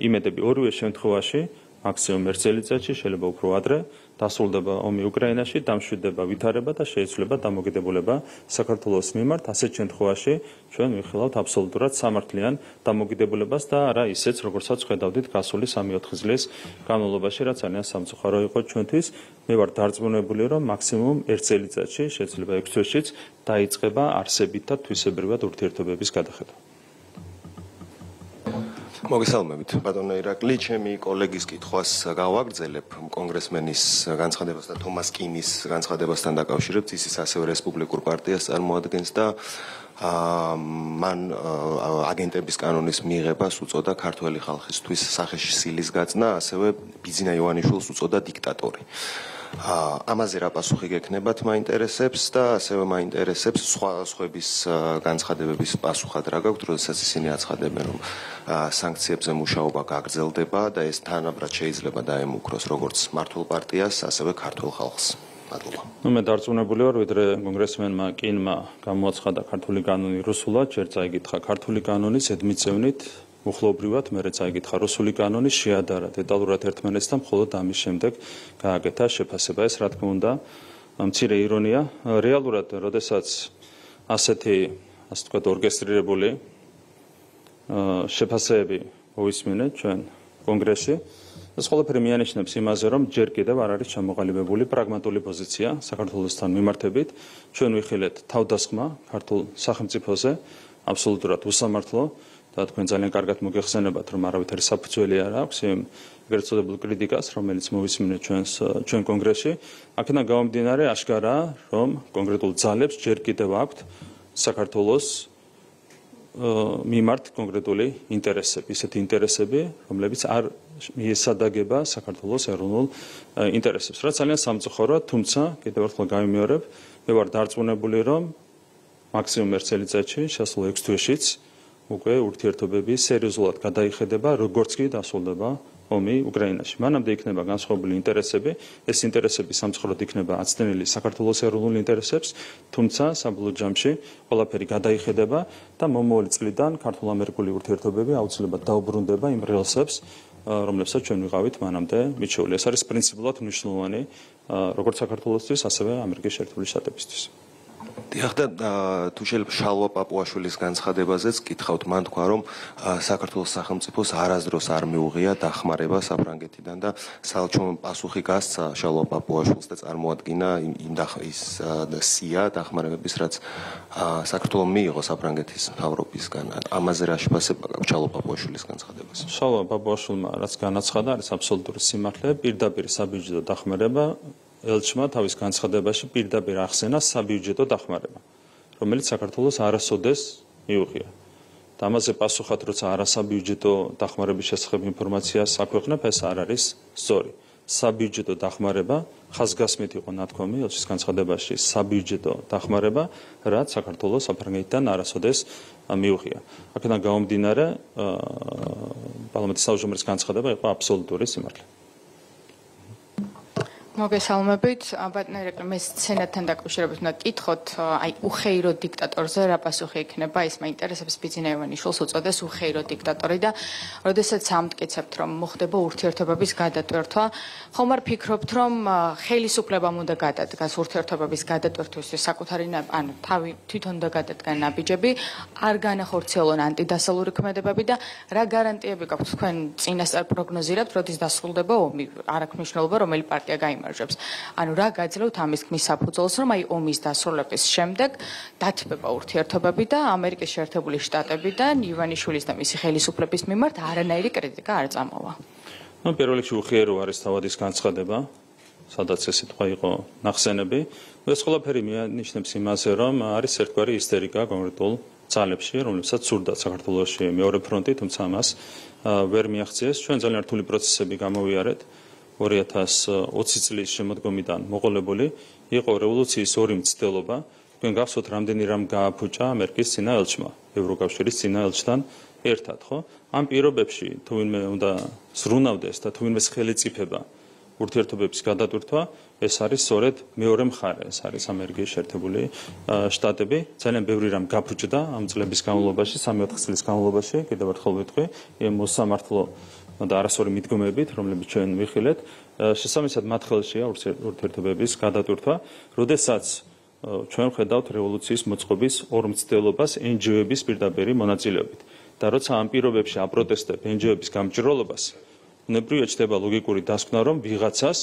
իմետեպի օրու է շեմտխովաշի, մակսիում մերցելիցաչի, շելեբա ուպրուադրը, դասուլդեբա ոմի Ուկրայինաշի, դամշուտեբա վիթարեբա, դա շեիցուլեբա դամոգետեբուլեբա Սակարտոլոս միմարդ, ասետ շեմտխովաշի, չոյն միխելավտ ապսոլդուրած Սամարդլիան դամոգետեբուլեբաս դա արա իսեց ռոգորսած ուխետավդիտ կասուլի սամի օտխզլես կանոլովաշի հրա ծանյան սամցուխարոյ իղոչ չոնթիս միվար դարձմունեբուլերով մակսիմում էրցելիցաչի շեցլեբա եկցոշից դայիցղեբա արսեբիտա թույսեբրվատ ուրդերդովեպիս կադախետո։ Մոգիսալմեմիտ, բատոնը իրակլի չեմի կոլեգիս կիտխոս գավագձել էպ կոնգրեսմենիս գանցխադեպաստան, թոմաս կինիս գանցխադեպաստան դակավշիրըպ, ծիսիս ասև ռեսպուբլիկուր պարտիաս արմուադգենց դա ման ագենտեպիս կանոնիս միղեպա սուծոդա քարտուելի խալխիս, թույս սախեշի սիլիս գացնա ասև է բիզինա Իվանիշուլ սուծոդա դիկտատորի։ Ամազիրա պասուխիկ եկնեբատ մա ինտերեսեպս դա, ասև մա ինտերեսեպս սխոյբիս գանցխադեպեպիս պասուխադրագակ, դրոզ ասի սինի ածխադեպերում սանքցիեպս եմ ուշահոբակ ագձել դեպա, դա ես թանաբրաց չեիզլեպա դա եմ ուքրոս ռոգործ մարդուլ պարտիաս, ասև քարտուլ խալխս։ Նում է դարձունեբուլի որ վիտրե կոնգրեսմեն մա կին մա կամուածխադա քարտուլի կանոնի ռուսուլա չերծայգի թխա քարտուլի կանոնից հետ մի ծևնիտ Մուխլոբրիվատ մերեցագիտ Խարոսուլի կանոնի շիադարա դետալուրա Թերթմենստան խոլոտ ամի շեմդեկ կհագետա շեփասեբայս ռատկմունդա ամցիրը իրոնիա ռեալուրատ ռոդեսած ասեթի աստուկատ օրգեստրիրեբուլի շեփասեբի հույսմինը չեն կոնգրեսի Ես խոլը պրեմիանիշն եմ սիմազերում ջեր կետև առարի չամողալիվևուլի պրագմատոլի պոզիցիա Սակարդոլստան մի մարդեբիտ չոն ուիխիլ էտ թավ դասկմա հարդոլ սախմծի պոզը ապսոլուդուրատ ուսամարդլո դատ կոնձալեն կարգատ մոգեղսեն է բատրում առավիթերի սապծուելի առակ սիմ գրծոտ է բուլ կրիդիկաս ռոմ էլից մովիսմին է չոն կոնգրեսի ակնա գավում դինարի աշկարա ռոմ կոնգրետուլ ձալեպս ջեր կետև ակտ Սակարդոլոս մի մարդ կոնգրետոլի ինտերեսեպ, իսետ ինտերեսեպ է, հոմլևից ար եսադագեբա Սակարդոլոս էրունոլ ինտերեսեպ։ Սրաց ալյան սամծխորա թումցա կետևարդ խլգայում երև, մևար դարձուն է բուլիրոմ, մակսիմում էրցելից աչի, շասլու էքստուեշից, ուկ է ուրդերտոբեբի սերյուզուլատ կադայի խեդեբա, ռգործքի դասոլդեբա հոմի ուգրայինաշ։ Մանամ դեիքնեբա գանսխոբուլի ինտերեսեպի, ես ինտերեսեպի սամցխորը դիքնեբա ացտնելի Սակարդոլոս էրունոլ ինտերեսեպս, թումցա սաբլու ջամշի, հոլապերի գադայի խեդեբա, դա մոմոլ ծլիդան, կարդուլամերկուլի ուրդերտոբեբի, աուցլեբա դավբրունդեբա իմ ռելսեպս, ռոմլեպսա չոն ուղավիտ մանամ դե միջոլ։ Ես արիս պրինցիպլատ նշնուլանի, ռգորդ Սակարդոլոստույս, ասև է ամերկի շերտվլի շատեպիստույս։ Դիախտը թուշել շալոպ ապուաշուլիս գանցխադեբազեց կիտխավտ մանդքարում Սակրտոլ սախմցիպոս հարազդրոս արմի ուղիա դախմարեբա սապրանգետի դանդա սալչում ասուխի կասցա շալոպ ապուաշուլստեց արմուատ գինա ինդախիս սիա դախմարեբիս ռաց Սակրտոլ մի իղո սապրանգետիս հավրոպիս գան ամազեր աշպասեպ շալոպ ապուաշուլիս գանցխադեբաս Շալոպ ապուաշուլ մարած գանացխադարիս ապսոլդուրս սիմարդլեպ իրդաբիր սաբիջդո դախմարեբա Ելչմա թավիս կանցխադեբաշի պիրդաբիր աղսենա սա բյուջետո դախմարեմա, ռոմելից Սակարդոլոս հարասոդես միուղիա, դամազ է պասուխատրոց հարասա բյուջետո դախմարեմի շեսխեպ ինպորմացիա սակողնեպ ես հարարիս զորի, սա բյուջետո դախմարեմա խազգասմետ իղոն ատքոմի, ելչիս կանցխադեբաշի սա բյուջետո դախմարեմա հրատ Սակարդոլոս ապրնգեիտան հարասոդես միուղիա, ակնա գաում դինարը պալամետիսավ ժմրից կանցխադեբա իղա ապսոլդորիս իմարլը Մոգեսալմեբիտ, բատներեք մեզ սենատանդակ ուշերաբտնակ իտխոտ այ ուխեիրո դիկտատոր զերապաս ուխեիքնեբա, իսմա ինտերեսեպս պիծինեվան իշոլ սոցոդես ուխեիրո դիկտատորի դա, ռոդեսետ սամտ կեցեպտրոմ, մուղդեբո ուրդերթոբաբիս գադատվերթվա, խոմար պիքրոպտրոմ խելի սուպլեբամունդը գադատգաս ուրդերթոբաբիս գադատվերթուս, սակութարին ան թավի թիթոնդը գադատգան նաբիջեբի, արգանը խորցիոլոն անտի դասալուրը կմեդեբաբի դա, րա գարանտիեբի կապսուքեն ծինեստար պրոգնոզիրապ, ռոդիս դասվուլդեբո, մի արակ միշնոլբո, ռոմելի պարտիագայ Անուրակ այցելոտ համիսկ մի սապուցոլսրում այ ոմիս դասրոլապես շեմդեք դատիպեպա ուրդի երթոպեպի դա, ամերիկը շերթեպուլի շտատեպի դա, նիվանի շուլիս դա միսի խելի սուպլեպիս մի մարդ հարենայրի կրետիկա արծամովա։ Պերոլիք ուխիերու արիստավադիս կանցխադեպա, սադաց է սիտուղա իղո նախսենեպի, ես խոլապերի միանիշնեպ սիմասերոմ արիս սերտկարի իստերիկա կոնգրետոլ ծալեպշի, ռումլեպսա ծուրդա Սակարդոլոշի մի օրը պրոնտի թումցամաս վեր միաղցես, չոն ձալին արդուլի պրոցեսեպի գամովի արետ, որ եթաս ոցիցլի շմտգոմիտան մողոլեբոլի, իղ որևոլուցի սորիմ ծտելովա, կնգավ սոտ ռամդեն իրամ գահապուճա ամերկիս սինա էլչմա, եվրոկավշերիս սինա էլչտան երթատ խո, ամպ իրոբեպշի, թույն մե ունդա սրունավդես, դա թույն մեզ խելի ծիպեբա, ուրդերթոբեպս գադատուրդվա, ես արիս սորետ մեորեմ խարը, ես արիս ամերգի շերթեբուլի շտատեպի, ձալեն բևր իրամ գապուճը դա, ամծլեպիս կանլոբաշի, սամիոտ խսլիս կանլոբաշի, կետևար խոլվետխի, եմ մոսա մարդլո դա առասորի միտգում է բիտ, հրոմ լեպի չոյն վիխիլ էտ, շեսամիս այդ մատ խելշի է, ուրդերթոբեպիս գադատուրդվա, ռոդեսաց չոյն խեդավտ ռևոլուցիս մծխոբիս օրմ ծտելոբաս NGO-պես պիրդաբերի մոնացիլիոբիտ, դարոցա ամպիրովեպշի ապրոտեստը NGO-պես կամ ճրոլոբաս, նեպրու եչտեբա լոգիկուրի դասկնարոմ վիղացաս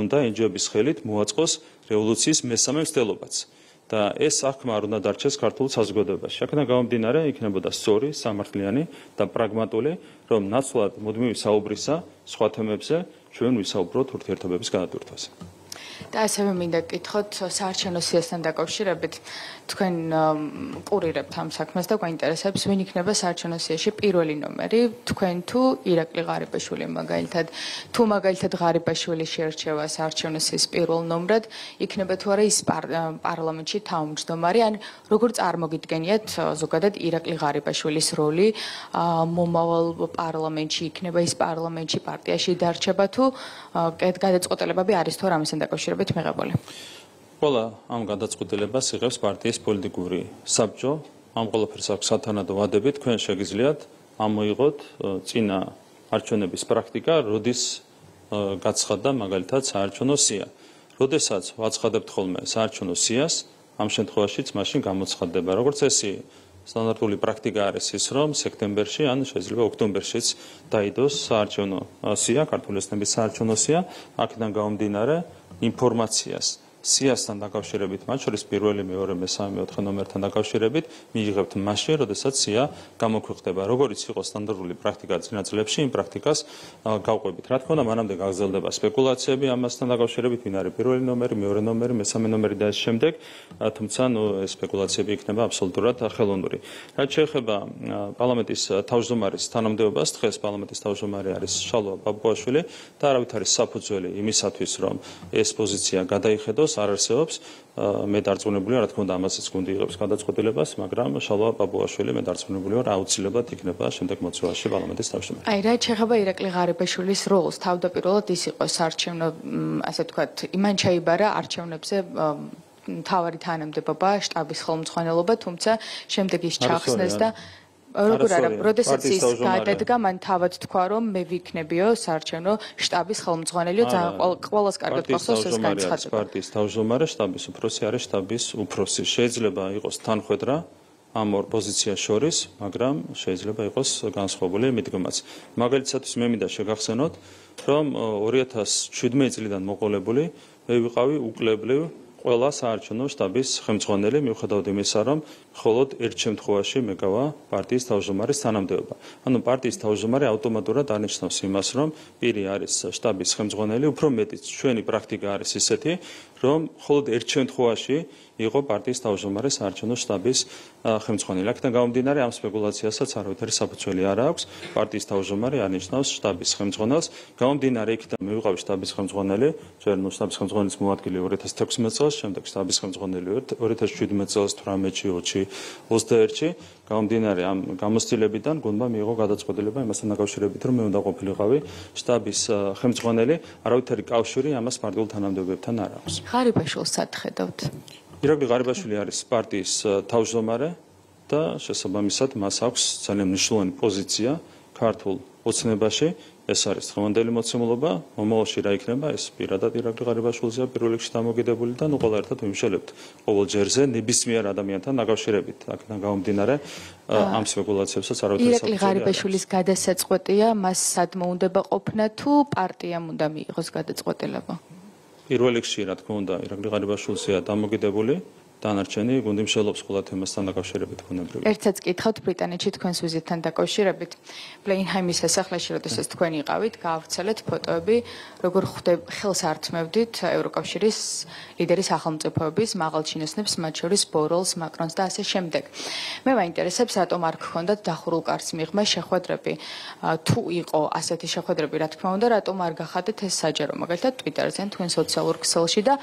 ունդա ենջոյբիս խելիտ մուածխոս ռևոլուցիս մեսամեմ ստելոբաց։ Դա ես աղկմ արունդա դարջես կարտոլուց հազգոդովաս։ Շակնա գավում դինարը ինքնեբոդա սորի, Սամարդլյանի, դա պրագմատոլի, ռոմ նացլատ մոդմի ուսաուբրիսա, սխատեմեպսը, չոյն ուսաուբրոտ ուրդերթոբեպս կանդուրդվաս։ Դա այս հեմ ինդեք իտխոտ սարչանոս եսնդակով շիրեպիտ թկեն կորիրեպ թամսակ մեզդակ այնտերեսեպ սվինիքնեպը սարչանոս եսի պիրոլի նոմերի թկեն թու իրակլի գարիպեշուլի մագայլթատ թու մագայլթատ գարիպեշուլի շերջևա սարչանոս ես պիրոլ նոմրդ իքնեպը թուարը իս պարլամենչի թաումջ դոմարի ան ռոգուրծ արմոգիտկեն ետ զուկադատ իրակլի գարիպեշուլիս ռոլի մոմավալ պարլամենչի իքնեպը իս պարլամենչի պարտիաշի դարչեպա թու կետ գադեց օտելեպաբի արիստոր ամիսնդակով շիրեպ Բիտ մեղաբոլ է։ Հոլա ամգադաց կուտելեբաս իղևս պարտիես պոլդիկուրի, սապջո ամգոլը պրսակ սատանադով ադեպիտ կոյն շագիզլիատ ամոյղոտ ծինա արջոնեբիս պրակտիկա ռոդիս գացխադա մագալթաց արջոնոսիա ռոդեսած հացխադեպտ խոլմե արջոնոսիաս ամշենտխովաշից մաշին գամոցխադեպա როგორც էսի ստանդարտული պրակտիկա արես իսրոմ սեպտեմբերში ან შეიძლება օկտեմբերშიც տայդոս արջոնոսիա կարտոլեսնեբիս արջոնոսիա ակնան գաումդինարը ինֆորմացիաս Սիաստան դակավշերեբիտ մաչ, որիս պիրուելի մի որը մեսամի 7 նոմերթան դակավշերեբիտ, մի իղեպտ մաշեր, ոդեսաց սիա կամոքյուղտեբա, ռոգորից իղո ստանդրուլի պրակտիկաց լինած լեպշի, իմ պրակտիկաց կաղկոյբիտ, հատքոնա մանամ դեկ աղզելդեբա, սպեկուլացիեբի, ամաստան դակավշերեբիտ վինարի պիրուելի նոմեր, մի որը նոմեր, մեսամի նոմերի դայս չեմդեք, թմցան ու սպեկուլացիեբի իգնեբա աբսոլտուրատ խելոնդուրի. Հա չեխեբա պալամետիս թավժոմարիս, տանամդեոբաս, տխես պալամետիս թավժոմարի արիս շալուա բաբուաշվելի, դա արավիթարիս սապուծուելի, իմիսատույս ռոմ, էս պոզիցիա գադայի խետոս Արարսեոպս մետ արձունեբուլի արդքոնդ ամասից գունդի իղեպս կանդած խոտելեպաս, մագրամ շալուա պաբուաշվել է մետ արձունեբուլի որ աուցիլեպա տիքնեպա շնդեք մոցուաշի բալամետես տավշում է։ Այրա չեղաբա իրակլի Ղարիբեշուլիս ռողս թավդապիրոլոտ իսիղոս արջևն թավարի թայնեմ դեպապա շտաբիս խլմցխանելոպա թումցա շեմտեգիս չախսնես դա Հորդեսեցիս կայտետկա ման թաված թկարոմ մե վիկնեբիո սարջենո շտաբիս խլմցխանելիո կվալաս կարգոտ պասոս ես կայց խաճեպա։ Պարտիս թավժոմարը շտաբիս ուպրոսի արը շտաբիս ուպրոսի շեզլեպա իղոս թան խոտրա ամոր պոզիցիա շորիս մագրամ շեզլեպա իղոս գանսխովոլի միտգմաց։ Մագալիցատուս մեմի դա շեգախսենոտ, հրոմ օրիետաս չուդմեից լիդան մողոլեբուլի վիղավի ուկլեբլիվ Ելաս արջոնո շտաբիս խմցխոնել եմ ուխտավ դեմիսարամ խոլոտ էրջեմ տխովաշի մեկավա պարտիս թավժոմարի ստանամդեվպա։ Հանում պարտիս թավժոմարի ավտոմատուրա դարնիչնով սիմասրոմ պիրի արիս շտաբիս խմցխոնելի ուպրոմ մետից չուենի պրակտիկա արիս իսետի ռոմ խոլոտ էրջեմ տխովաշի իղո պարտիս թավժոմարիս արջոնո շտաբիս խմցխոնելի։ Ակտան գաում դինարի ամ սպեկուլացիասաց արույթերի սապուցուելի առակս պարտիս թավժոմարի արնիչնավ շտաբիս խմցխոնած գաում դինարի եկտան միուղավ շտաբիս խմցխոնելի չերնու շտաբիս խմցխոնից մուատկելի որետաս թեքս մեծո շեմտեք շտաբիս խմցխոնելու էր, որիթաս չուդ մեծոս թուրամեջի ոչի ոստերջի, կաղում դինարի ամ կամստիլեբիտան գոնբա մի իղո գադացխոտելեպա իմ ասան ակավշուրեբիտրում եմ ունդաղոպիլի ղավի շտաբիս խմցխոնելի առավիթերի կավշուրի ամաս պարտգոլ թանամդովեպթան առամս։ Ղարիբեշուլ սատ խետովտ։ Իրակի Ղարիբեշուլի արիս պարտիս թավժոմարը դա շեսաբամիսատ մասակս ցանեմ նշլոն պոզիցիա քարտուլ օցնեբաշի Ես արիս խմանդելի մոցիմոլոբա, հոմողոլ շիրայիքնեմա, ես պիրադատ իրակլի Ղարիբեշուլզիա պիրոլիք շտամոգեդեբուլիտան ուղոլ արդատ ումշելեպտ, ովոլ ջերզե նիբիս միար ադամիանտան նագավշերևիտ, ակնագահում դինարը ամսվեկուլացիևսաց առավտին սապտելի Տանարջանի գունդիմ շելոպ սխոլատ եմ աստան դակավշերևիտ կունեմրիվ։ Երցած կիտխատ պրիտանի չիտ կոնսուզիթան դակավշերևիտ բլեին հայմիս հեսախ լաշիրոտոս ես տկոյն իղավիտ կաղավցելըտ պոտոյբի ռոգոր խելս արդմևդիտ Եվրոկավշերիս լիդերիս հախլմծեպոյբիս մաղալչինեսնեպ սմաչորիս բորոլս մակրոնց դա ասե շեմդեք։ Մեվ այնտերեսեպ սատոմ արգխոնդատ դախուրուլ կարսմիղմը շեխոդրեպի թու իղո ասետի շեխոդրեպի ռատքմոնդար ատոմ արգախատը թես սաջարոմ ագալտատ պիտարզեն թույն սոցիալուր կսելշի դա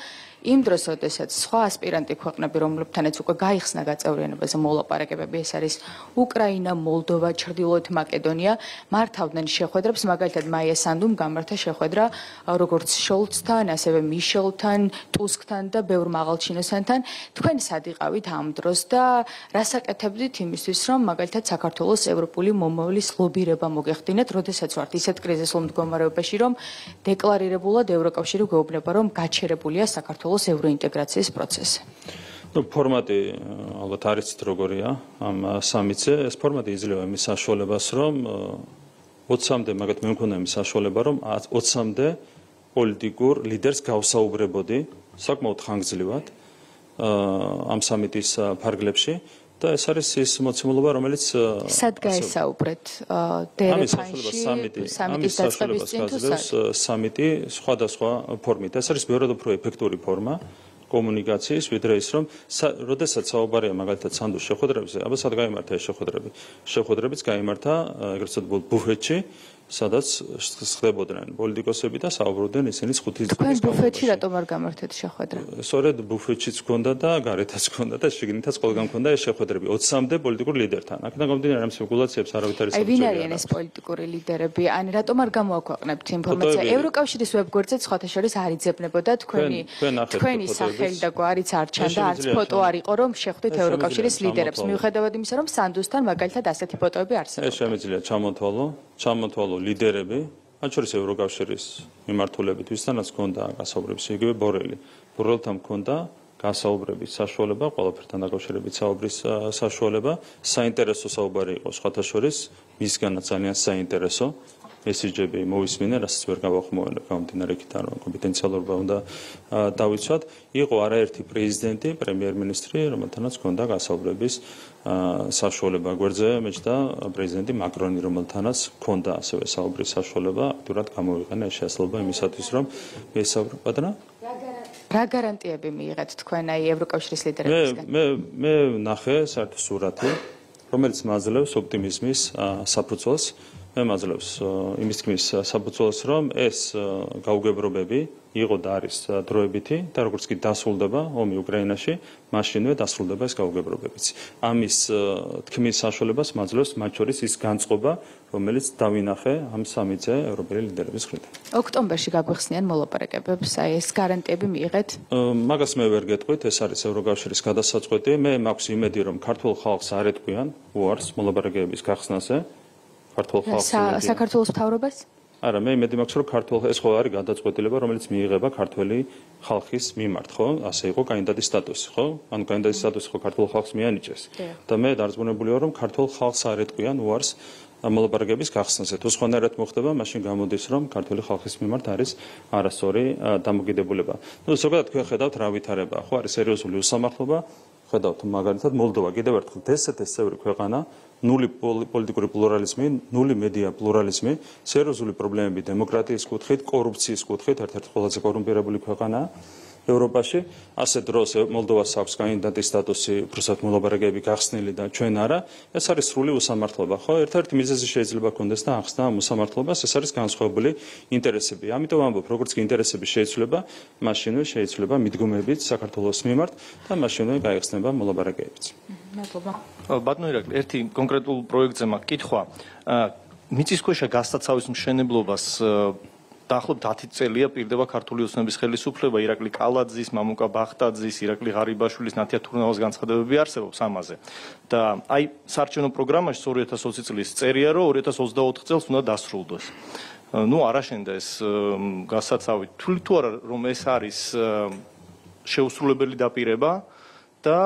Իմ դրսոտեսեց սխո ասպիրանտի կողնաբիրոմ լպթանեց ուկը գայիխս նգաց ավրենը վզը մոլոպարակեպեպ ես արիս ուկրայինը, մոլդովա, չրդիլոտ մակեդոնիա մարդավնեն շեխոդրապս մագալտատ մայ ես անդում գամրդը շեխոդրա ռոգործ շոլցթան, ասև է մի շոլթան, տուսկթան դա բևր մաղալ չինոսանթան, թկեն սադիղավիտ համդրոստա, ռասակ աթեպտի թիմիսույսրոմ մագալտատ Սակարտոլոս Եվրոպուլի մոմովլիս լոբիրեպա մոգեղտինետ ռոտեսաց վարտիսետ կրեզեսլոմ դգոմարեպեշիրոմ դեկլարիրեբուլա Եվրոկავშირի գոբնեպարոմ գաչերեբուլիա Սակարտոլոս Եվրոինտեգրացիայիս պրոցեսը։ Ֆորմատը ալվա տարից տրոգորիա, ամ սամիցը, ես ֆորմատը իզլիվ եմ իսաշոլեբասրոմ, 80-մդե մագատ մենքուն եմ իսաշոլեբարոմ, 80-մդե պոլիտիկուր լիդերս գավսաուբրեբոդի, սակմա 8 զլիվատ, ամ սամիտիս պարգլեպշի, դա ես արիս ես մոցիմոլովա ռոմելից Սատ գայսաուբրետ, դերեպանշի, սամիտիս դացխավիս ծինտու սատ։ Սամիտի սխադասխա պորմիտ, ես արիս բյորոդը պրոեպեկտորի պորմա, կոմունիկացիս, վիդրայիսրոմ, ռոդեսա ծավաբարի եմ ագալտա ծանդու շեխոդրեբս է, ապս հատ գայմարդա է շեխոդրեբի, շեխոդրեբից գայմարդա, գրծոտ Სადაც ხდებოდნენ პოლიტიკოსები და საუბრობდნენ ისინიც 5-ից 10-ის ბუფეტში რატომ არ გამართეთ შეხვედრა? Სწორედ ბუფეტშიც გქონდა და გარეთაც გქონდა და შიგნითაც ყველგან გქონდა ეს შეხვედრები 20-მდე პოლიტიკურ ლიდერთან. Აქედან გამომდინარე ამ სპეკულაციებს არავითარი საწესი არ არის. Აი, ვინ არიან ეს პოლიტიკური ლიდერები? Ან რატომ არ გამოაქვეყნებთ ინფორმაცია? Ევროკავშირის ვებ-გვერდზე სხვათაშორის არ იძებნებოდა თქვენი სახელი და გვარიც არ ჩანდა, არც ფოტო არ იყო რომ შეხვდით ევროკავშირის ლიდერებს. Მიუხედავად იმისა რომ სანდუსთან მაგალითად ასეთი ფოტოები არსებობდა. Ეს შემიძლია ჩამოთვალო ლიდერები, այդ შორის ევროკავშირის მიმართულებით, ვისთანაც ჰქონდა გასაუბრების, იგივე ბორელი. Ბორელთან ჰქონდა გასაუბრების საშუალება, ყველაფერთან დაკავშირებით საუბრის საშუალება, საინტერესო საუბარი იყო, სხვათა შორის მისგანაც ძალიან საინტერესო მესიჯები მოვისმინე, რასაც ვერ გავახმოვანებ, გამომდინარე იქიდან, რომ კომპეტენციალურობა უნდა დავიცვათ, იყო არაერთი პრეზიდენტი, პრემიერ-მინისტრი, რომელთანაც ჰქონდა გასაუბრების საშუალება გვერდზე მეჩდა პრეზიდენტი მაკრონი, რომელთანაც ჰქონდა ასევე საუბრის საშუალება, აქტიურად გამოიყენა ეს შესაძლებლობა იმისათვის, რომ ესაუბრებოდნენ. Რა გარანტიები მიიღეთ თქვენ აი ევროკავშირის ლიდერებისგან? მე ნახე საერთო სურათი, რომელიც მაძლევს ოპტიმიზმის საფუძველს. Მე მაძლევს იმის თქმის საფუძველს, რომ ეს გაუგებრობები იყო და არის დროებითი და როგორც კი დასრულდება ომი უკრაინაში, მაშინვე დასრულდება ეს გაუგებრობებიც. Ამის თქმის საშუალებას მაძლევს მათ შორის ის განწყობა, რომელიც დავინახე ამ სამიზე ევროპელი ლიდერების მხრიდან. Ოქტომბერში გაგვიხსნიან მოლაპარაკებებს, აი ეს გარანტიები მიიღეთ. Მაგას მე ვერ გეტყვით, ეს არის ევროკავშირის გადასაწყვეტი. მე მაქვს იმედი, რომ ქართულ ხალხს არ ეტყვიან უარს მოლაპარაკებების გახსნაზე. Საქართველოს მთავრობას? Არა, მე იმედი მაქვს, რომ ქართულ ეს ხო არის გადაწყვეტილება, რომელიც მიიღება ქართველი ხალხის მიმართ, ხო? Ასე იყო კანდიდატის სტატუსი, ხო? Ან კანდიდატის სტატუსი ხო ქართულ ხალხს მიანიჭეს. და მე დარწმუნებული ვარ, რომ ქართულ ხალხს არ ეტყვიან უარს მოლაპარაკების გახსნაზე. თუ სხვანაირად მოხდება, მაშინ გამოდის, რომ ქართული ხალხის მიმართ არის არასწორი დამოკიდებულება. Ну, ზოგადად გვეხედავთ რა ვითარება, ხო? არის სერიოზული უსამართლობა. Ხედავთ, მაგალითად მოლდოვა კიდევ ერთხელ დღეს წევრი ქვეყანა, ნული პოლიტიკური პლურალიზმი, ნული მედია პლურალიზმი, სერიოზული პრობლემები დემოკრატიის კუთხით, კორუფციის კუთხით, ერთ-ერთი ყველაზე კორუმპირებული ქვეყანაა ევროპაში. Ასე დროს მოლდოვას აქვს კანდიდატის სტატუსი, უბრალოდ მოლაპარაკებები გახსნილი და ჩვენ არა, ეს არის სრული უსამართლობა, ხო? Ერთ-ერთი მიზეზი შეიძლება გქონდეს და ახსნა ამ უსამართლობას, ეს არის განსხვავებული ინტერესები. Ამიტომ ამბობ, როგორც კი ინტერესები შეიცვლება, მაშინვე შეიცვლება მიდგომებიც საქართველოს მიმართ და მაშინვე გაიხსნება მოლაპარაკებებიც. Բատնո իրակ, էրթի կոնկրետուլ պրոյեկտ ձեմա, կիտխվա, միցիսքոյշա գաստացավիս մշենեբլովաս Դախոտ դատի ծելիա պիրդեվա քարտուլի ուսնեբիս խելիսուփլება Իրակլի Կալաձիս, Մամուկա Բախտաձիս, Իրակլի Ղարիբաշვილის, Նաթիա Թուրնավազ განცხადებები არსებობს ამაზე. Դա այ սարչենո պրոգրամაში 2020 წლის წერია, რომ 2024 წელს უნდა დასრულდეს. Ну, არაშენდა ეს გასაცავი თვლი თუ არა, რომ ეს არის შეუსრულებელი დაპირება და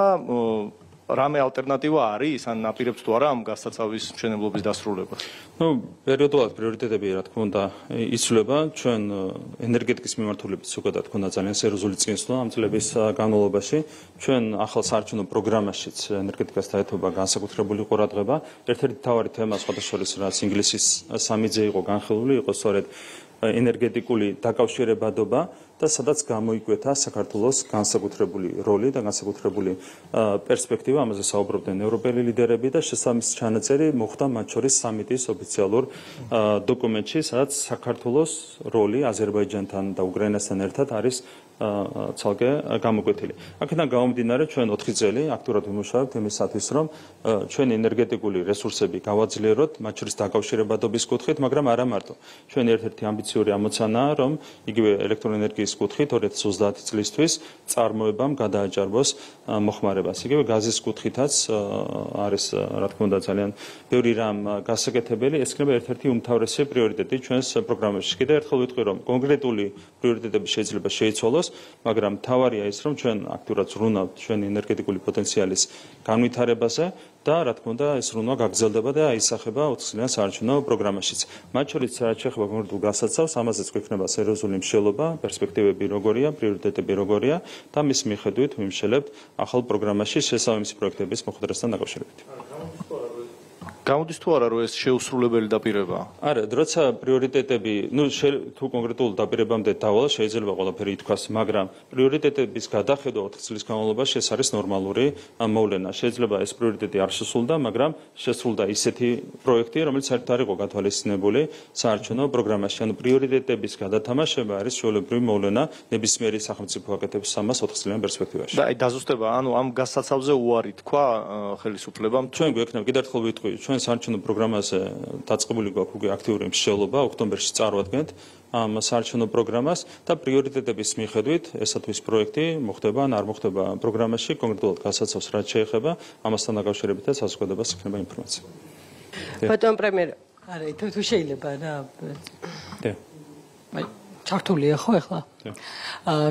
Rame alternativa არის, ან აპირებს თუ არა ამ გასაცავის მშენებლობის დასრულებას. Ну, პერიოდულად პრიორიტეტები რა თქმა უნდა იცვლება. Ჩვენ ენერგეტიკის მიმართულებით ზოგადად ქონდა ძალიან სერიოზული წინსვლა ამ წლების განმავლობაში. Ჩვენ ახალ საარჩევნო პროგრამაშიც ენერგეტიკას დაეთმობა განსაკუთრებული ყურადღება. Ერთ-ერთი მთავარი თემა სხვათა შორის რაც ინგლისის სამიტზე იყო განხილული, იყო სწორედ ენერგეტიკული დაკავშირებადობა და სადაც გამოიკვეთა საქართველოს განსაკუთრებული როლი და განსაკუთრებული პერსპექტივა, ამაზე საუბრობდნენ ევროპელი ლიდერები და შესაბამის ჩანაწერი მოხდა მათ შორის სამიტის ოფიციალურ დოკუმენტში, სადაც საქართველოს როლი აზერბაიჯანთან და უკრაინასთან ერთად არის ცალკე გამოკვეთილი. Აქედან გამომდინარე, ჩვენ 4 წელი აქტიურად ვიმუშავებთ იმისათვის, რომ ჩვენი ენერგეტიკული რესურსები გავაძლიეროთ, მათ შორის დაკავშირებადობის კუთხით, მაგრამ არა მარტო. Ჩვენი ერთ-ერთი ამბიციური ამოცანაა, რომ იგივე ელექტროენერგიის კუთხით 2030 წლისთვის წარმოებამ გადააჭარბოს მოხმარებას. Იგივე გაზის კუთხითაც არის, რა თქმა უნდა, ძალიან ბევრი რამ გასაკეთებელი. ეს იქნება ერთ-ერთი უმთავრესი პრიორიტეტი ჩვენს პროგრამებში. Კიდევ ერთხელ ვიტყვი, რომ კონკრეტული პრიორიტეტები შეიძლება შეიცვალოს მაგრამ თავარია ის რომ ჩვენ აქტიურად ზრუნავთ ჩვენი ენერგეტიკული პოტენციალის განვითარებაზე და რა თქმა უნდა ეს ზრუნვა გაგრძელდება და აისახება 4-წლიან საარჩევნო პროგრამაშიც. Მათ შორის რაც შეეხება გმირდულ გასაცავს, ამაზეც გვექნება სერიოზული მსჯელობა, პერსპექტივები როგორია, პრიორიტეტები როგორია და მის მიხედვით ვიმსჯელებთ ახალ პროგრამაში შესაბამისი პროექტების მოხვედრასთან დაკავშირებით. Կամուտից թու առարու ես շե ուսրուլ է բել դապիրեբա։ Արա, դրացա պրիորիտետ է բի, նու շել թու կոնգրետուլ դապիրեբամ դե տաղոլ շե եզել բաղոլա պերի իտուքաս մագրամ։ Պրիորիտետ է բիս գադախ է դողտ կծլիս կանոլոբա շե սարիս նորմալուրի մոլենա։ Շե եզել բա ես պրիորիտետի արշսուլդա, մագրամ շե սուլդա իսետի պրոյեկտի, ռոմել սար տարի գոգատվալիսին է բոլի սարչունո պրոգրամաշյան պրիորիտետ է բիս գադաթամա շե բա արիս շոլ պրույ մոլենա նեբիսմերի սախմցի փուակետեպ սամաս օտխսլյան պերսպեկտիվաշ։ Դա դազուստեբա, անու ամ գասացավզե ուարի թքვა ხელისუფლებამ չեն գոյքնավ գիդարտ խոլվի թքույ Սարչունը պրոգրամասը տացխվուլի գակուգի ակտիվուրիմ շելոբա, ոգտոմբերշից արվատ գենդ, ամ Սարչունը պրոգրամաս, տա պրիորիտետ է բիս մի խեդույթ, եսատույս պրոյեկտի մողտեբա, նար մողտեբա պրոգրամասի, կոնգրդուլոտ կասացավ սրաջ չեի խեբա, ամաստանագավ շերեպիտեց հասկոդեբա սկնեբա ինպրմացի։ Պատոն պրեմեր, արայ, թույթու շեիլ է բա, նա Չարդուլի է խո էխլա,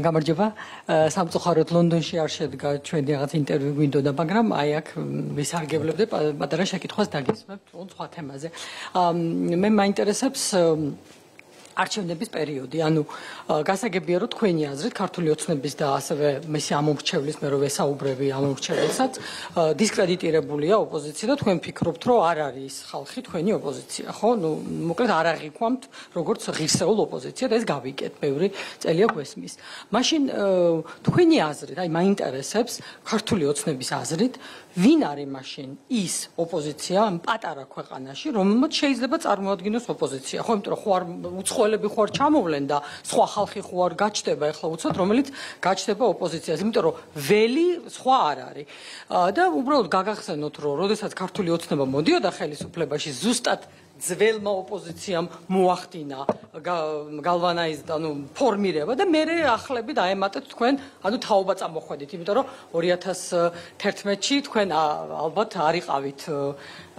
գամարջվա, սամծուխարոտ լոնդոնշի արշետ գա չուեն դեղած ինտերվի գույն դոդա բագրամ, այակ վիս հարգևլով դեպ, ադարա շակիտ խոս դագիս, ոնց խոտ հեմ ազե, մեմ այնտերեսեպս արջևնեբիս պերիոդի, անու գասագե բիերոտ խույնի ազրիտ, կարդուլիոցնեբիս դա ասվ է մեսի ամոնք չևլիս, մերով ես աուբրևի ամոնք չևլիսած, դիսկրադիտիրեբուլի է ոպոզիցիդատ, խույն պիկրուպտրո առարիս խալխիտ խույնի ոպոզիցիա, խո մոկրետ առաղիքուամտ ռոգործ ղիրսեղոլ ոպոզիցիա, դես գավիկ էտ մևրի ծելիակ եսմիս։ Մաշին խույնի ազրիտ, այ մայն տերեսեպս կարդուլիոցնեբիս ազրիտ, վին արի մաշին իս ոպոզիցիա պատարակ խեղանաշի, ռոմմտ շեիզլեբաց արմուատգինոս ոպոզիցիա, խո իմտր Սխոլը բի խոր չամով լեն դա, սխա խալխի խուար գաչտեբա էխլա ուծոտ, ռոմելից գաչտեբա ոպոզիցիազ, իմտերո վելի սխա առարի, դա ուբրոտ գագախսեն ոտրո, ռոդեսած կարդուլի ոցնեբա մոդիո դա խելի սուպլեբաշի զուստատ ձվելմա ոպոզիցիամ մուախտինա, գալվանայիս պորմիրեվա, դա մեր ախլեբի դա այմատը թկոյն անու թաուբաց ամոխոդիտ, իմտորո որիաթաս թերթմետ չի թկոյն ալբատ արի ყավիտ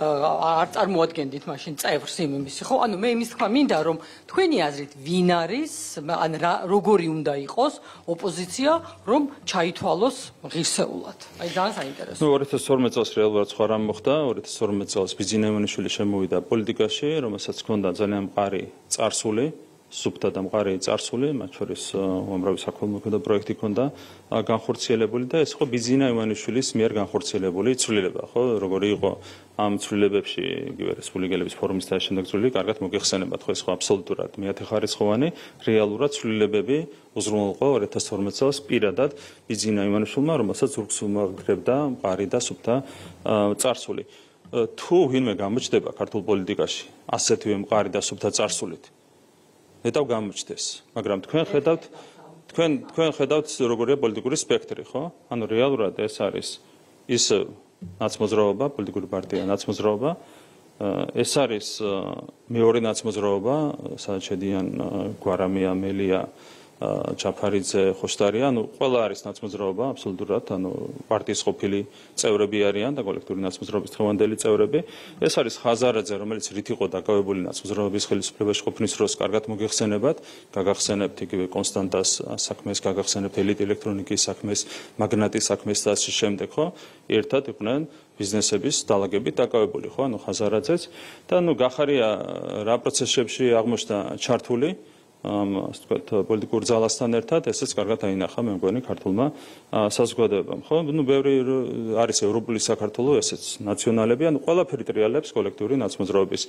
արձար մոտ գենդիտ մաշին ծայվրսի միմիսի, խո անու մե իմիս թկվա մինդարում թկոյնի ազրիտ վինարիս, ան ռոգորի ունդա իխոս, ոպոզիցիա ռում չայիթվալոս ղիրսե ուլատ, այդ դանս այնտերես Հոմասաց կոնդան ձալյան մղարի ծարսուլի, սուպտատ մղարի ծարսուլի, մաչորիս ոմրավիս ակոլմոքոդը պրոյեկտի կոնդա, գանխորձի էլեբոլի դա, ես խո բիզին այմանիշուլիս մեր գանխորձի էլեբոլի ծուլիլ է բա, խո ռոգորի իղո ամ ծուլիլ է բեպշի գիվերս պուլիկ էլեպիս փորումիս տայշնդակ ծուլիլ, կարգատ մոգի խսեն է բատ, խո ես խո ապսոլտուրատ, միաթի խարից խովանի, ռիալուրա ծուլիլ է բեպի, ուզրունողը որեթաս թորմեցալս պիրադատ բիզին այմանիշուլմա, ռոմասաց ուրգսումա գրեպդա, պարիդա, սուպտա, ծարսուլի Թու հինմ է գամջտեպ ակարդուլ պոլիտիկաշի, ասետու եմ կարի դա սուպտա ծարսուլիտ, հետավ գամջտես, մագրամ տկոյն խետավտ ռոգորյա պոլիտիկուրի սպեկտրի խո, անու ռիալ ուրատ ես արիս, իսը նացմոզրովովա, պոլիտիկուրի պարտիա նացմոզրովովա, ես արիս մի որի նացմոզրովովա, սա չեդիան գարամիա, մելիա, չապարիցե խոշտարյան ու պալա արիս նացմզրովա, ապսուլ դուրատ, պարտիս խոպիլի ծևրեբի արյան, դա գոլեկտուրի նացմզրովից խվանդելի ծևրեբի, ես արիս խազարը ձերոմելից ռիթի գոտակավեբուլի նացմզրովից խելիս պլեբեշ խոպնիս ռոս կարգատ մոգ եղսենեբատ, կագախսենեբ տիկիվ է Կոնստանտաս սակմես, կագախսենեբ էլիտ էլեկտրոնիկի սակմես, մագնատի սակմես տասի շեմտեք խո, երդատ իպնեն բիզնեսեբիս դալագեբի տակավեբուլի խո, անու խազարածեց, դա նու գախարի ռապրոցես շեպշի աղմոշտա չարդուլի, պոլիտիկուր ձալաստան էրդատ, եսեց կարգատ այն ախամ եմ գոնի կարտուլմա սազգոդեպամ, խոն բևրի արիս Եվրուպուլի սակարտուլու եսեց նացյոնալեպի ան ուղալա պերիտրիալեպս կոլեկտուրի նացմուզրովիս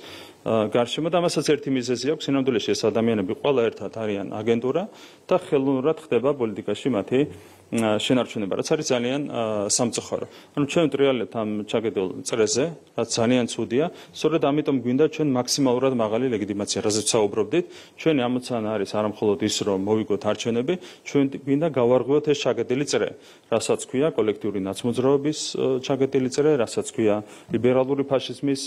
գարշիմը դամ ասաց էրդի միզեզիակ, սինամ դուլեշ ես ադամյանը բի ուղալա էրդատ արիան ագենտուրա, տա խելունրատ խտեբա պոլիտիկաշի մաթի շենարջուն է բարաց, արի ձանիան սամծխարը, անում չեն տրիալ է թամ չագետել ծրեզ է, ձանիան ծուդի է, սորդ ամիտոմ գույնդա չեն մակսիմավորատ մաղալի լեգիտիմացի ռազեցա ոբրովդիտ, չեն ամության արիս արամ խոլոտ իսրով մովիկոտ հարչենեբի, չեն գույնդա գավարգոյոտ ես չագետելի ծրե, ռասացքույա կոլեկտյուրի նացմուզրովիս չագետելի ծրե, ռասացքույա լիբերալուրի փաշիզմիս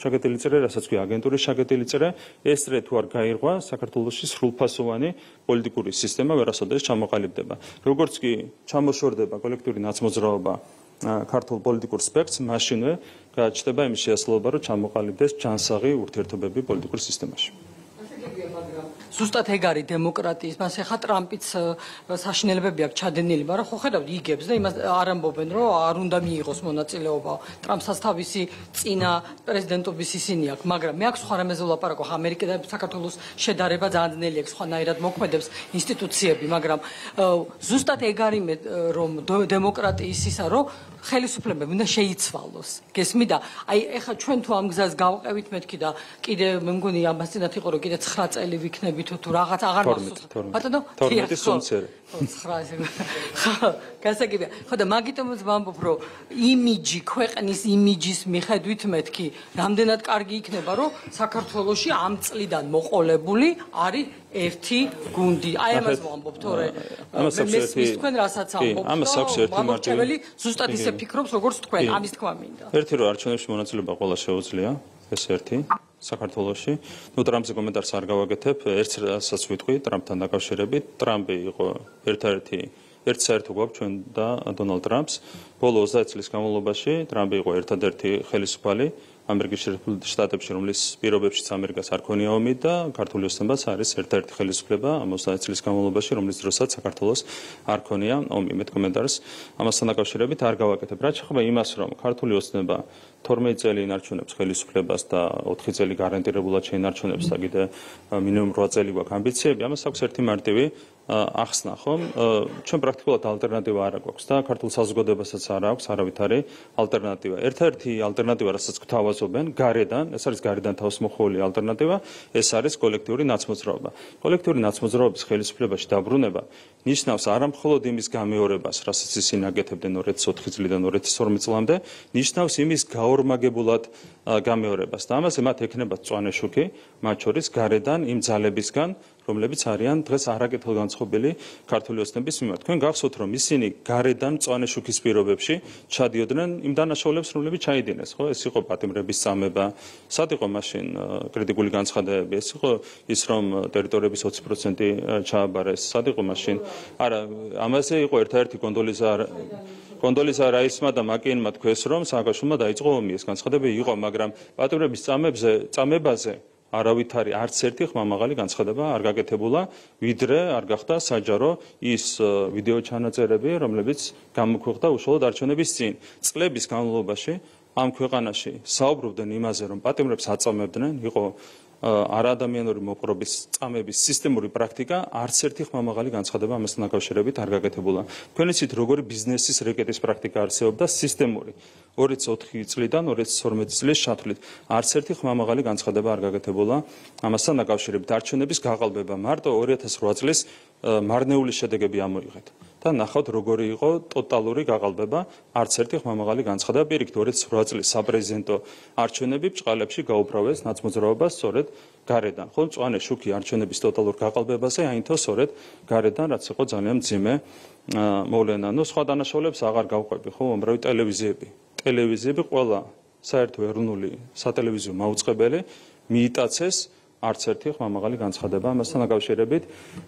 չագետելի ծրե, ռասացքույա ագենտուրի չագետելի ծրե, ես ծրե թուար գայիրղվա Սակարտուլուշի սրուլփասովանի պոլիտիկուրի սիստեմա վերասոդես չամողալիպտեբա։ Ռոգորցքի չամոշորդեպա կոլեկտուրին ացմոզրովաբա քարտոլ պոլիտիկուր սպեկց մաշինը չտեպա եմ իշի ասլովարու չամողալիպտես չանսաղի ուրդերթոբեպի պոլիտիկուր սիստեմաշ։ Սուստատ հեգարի դեմոկրատիզմ, ասե խա տրամպից սաշինել բեպիակ չադենիլ բարա, խոխերավ իգեպս, իմ արամբով են ռով, արունդամ իղոս մոնացիլեովա, տրամսաստավիսի ծինա պրեզդենտովիսի սինիակ, մագրա, միակ սխարամեզ ուլապարակող, ամերիկե դայպ Սակարդոլուս շեդարեբա ձանդնել եք, սխանայրատ մոգմեդեպս ինստիտուցիեպի, մագրամ, զուստատ էգարի մետ ռոմ դեմոկրատի իսիսարո Խելիսուփլեմ ունե շեից վալլոս։ Կես մի դա, այ ეხա չեն թու ամգզած գավոկավիտ մետքի դա, կիդե մնգունի ամասին աթի խորո կիդե 9 էլիվիկնեբի թու ռաղաց աղար մասու։ Հատոնո 12 սոնցեր։ 9։ Կասակիվի։ Խոդա մագիտոմս վամբով ռո իմիջի, քոեqnis իմիջիս միხედույթ մետքի, რამდենად კარგი იქნება რო საქართველოში ამ წლიდან მოყოლებული არის ერთი გუნდი։ Այ ამას ვამბობ თორე მის თქვენ რასაც ამბობ, გამორჩეველი ზუსტად ისე ფიქრობს, როგორც თქვენ, ამის თქმა მინდა. Ერთი რო არჩევნებში მონაწილეობა ყველა შეუძლია, ეს ერთი საქართველოში. Ნუ ტრამპზე კომენტარს არ გავაკეთებ, ერთ რასაც ვიტყვი ტრამპთან დაკავშირებით, ტრამპი იყო ერთადერთი ერთ საერთო გვაქვს ჩვენ და დონალდ ტრამპს. Ბოლო 30 წლის განმავლობაში ტრამპი იყო ერთადერთი ხელისუფალი ამერიკის შეერთებულ შტატებში, რომლის პირობებშიც ამერიკას არ ქონია ომი და ქართული ოცნებაც არის ერთ-ერთი ხელისუფლება ამ 30 წლის განმავლობაში, რომლის დროსაც საქართველოს არ ქონია ომი. Მე კომენტარს ამასთან დაკავშირებით არ გავაკეთებ. Რაც შეეხება იმას, რომ ქართული ოცნება 12 წელი ინარჩუნებს ხელისუფლებას და 4 წელი გარანტირებულად შეინარჩუნებს და კიდე მინიმუმ 8 წელი გვაქვს ამბიციები, ამას აქვს ერთი მარტივი ახსნა, ხომ? Ჩვენ პრაქტიკულად ალტერნატივა არ აქვს და ქართულ საზოგადოებასაც არ აქვს არავითარი ალტერნატივა. Ერთ-ერთი ალტერნატივა, რასაც გვთავაზობენ გარედან, ეს არის გარედან თავს მოხოვილი ალტერნატივა, ეს არის კოლექტიური ნაცმოძრაობა. Კოლექტიური ნაცმოძრაობის ხელისუფლებაში დაბრუნება ნიშნავს არამხოლოდ იმის გამეორებას, რასაც ისინი აკეთებდნენ 2004 წლიდან 2012 წლამდე, ნიშნავს იმის გაორმაგებულად გამეორებას. Და ამაზე მათ ექნება წვანე შუქი, მათ შორის გარედან იმ ძალებისგან, რომლებიც არიან დღეს არაკეთილგანწყობილი ქართული ოცნების მიმართ. Თქვენ გახსოვთ, რომ ისინი გარედან მწვანე შუქის პირობებში ჩადიოდნენ იმ დანაშაულებს, რომლებიც ჩაიდინეს, ხო? ეს იყო პატიმრების წამება, სად იყო მაშინ კრიტიკული განცხადებები, ეს იყო ის, რომ ტერიტორიების 20% ჩააბარეს, სად იყო მაშინ? Არა, ამაზე იყო ერთ-ერთი კონდოლიზა რაისმა და მაკეინმა თქვეს, რომ სააკაშვილმა დაიწყო ომი, ეს განცხადება იყო, მაგრამ პატიმრების წამებაზე არავითარი არც ერთი ხმამაღალი განცხადება არ გაკეთებულა, ვიდრე არ გახდა საჯარო ის ვიდეო ჩანაწერები, რომლებიც გამოქვეყნდა უშუალოდ არჩევნების წინ. Წლების განმავლობაში ამ ქვეყანაში საუბრობდნენ იმაზე, რომ პატიმრებს აწამებდნენ, იყო არაადამიანური მოპყრობის წამების სისტემური პრაქტიკა, არც ერთი ხმამაღალი განცხადება ამასთან დაკავშირებით არ გაკეთებულა. Თქვენ იცით, როგორი ბიზნესის რეკეტის პრაქტიკა არსებობდა სისტემური 2004 წლიდან 2012 წლის ჩათვლით. Არც ერთი ხმამაღალი განცხადება არ გაკეთებულა ამასთან დაკავშირებით. Არჩევნების გაყალბება მარტო 2008 წლის მარნეულის შედეგები ამოიღეთ. Და ნახავთ, როგორი იყო ტოტალური გაყალბება, არც ერთი ხმამაღალი განცხადება. Პირიქით 2008 წლის საპრეზიდენტო არჩევნები ბჭყალებში გაუბრალეს ნაცმოძრაობას სწორედ გარედან. Ხოლო წვანე შუქი არჩევნების ტოტალურ გაყალბებაზე აინთო სწორედ გარედან, რაც იყო ძალიან მძიმე მოვლენა. Ნუ სხვა დანაშაულებს აღარ გავყვები, ხო, უამრავი ტელევიზიები. Ტელევიზიები ყველა საერთო ეროვნული სატელევიზიო მაუწყებელი მიიტაცეს არც ერთი ხმამაღალი განცხადება ამასთან დაკავშირებით,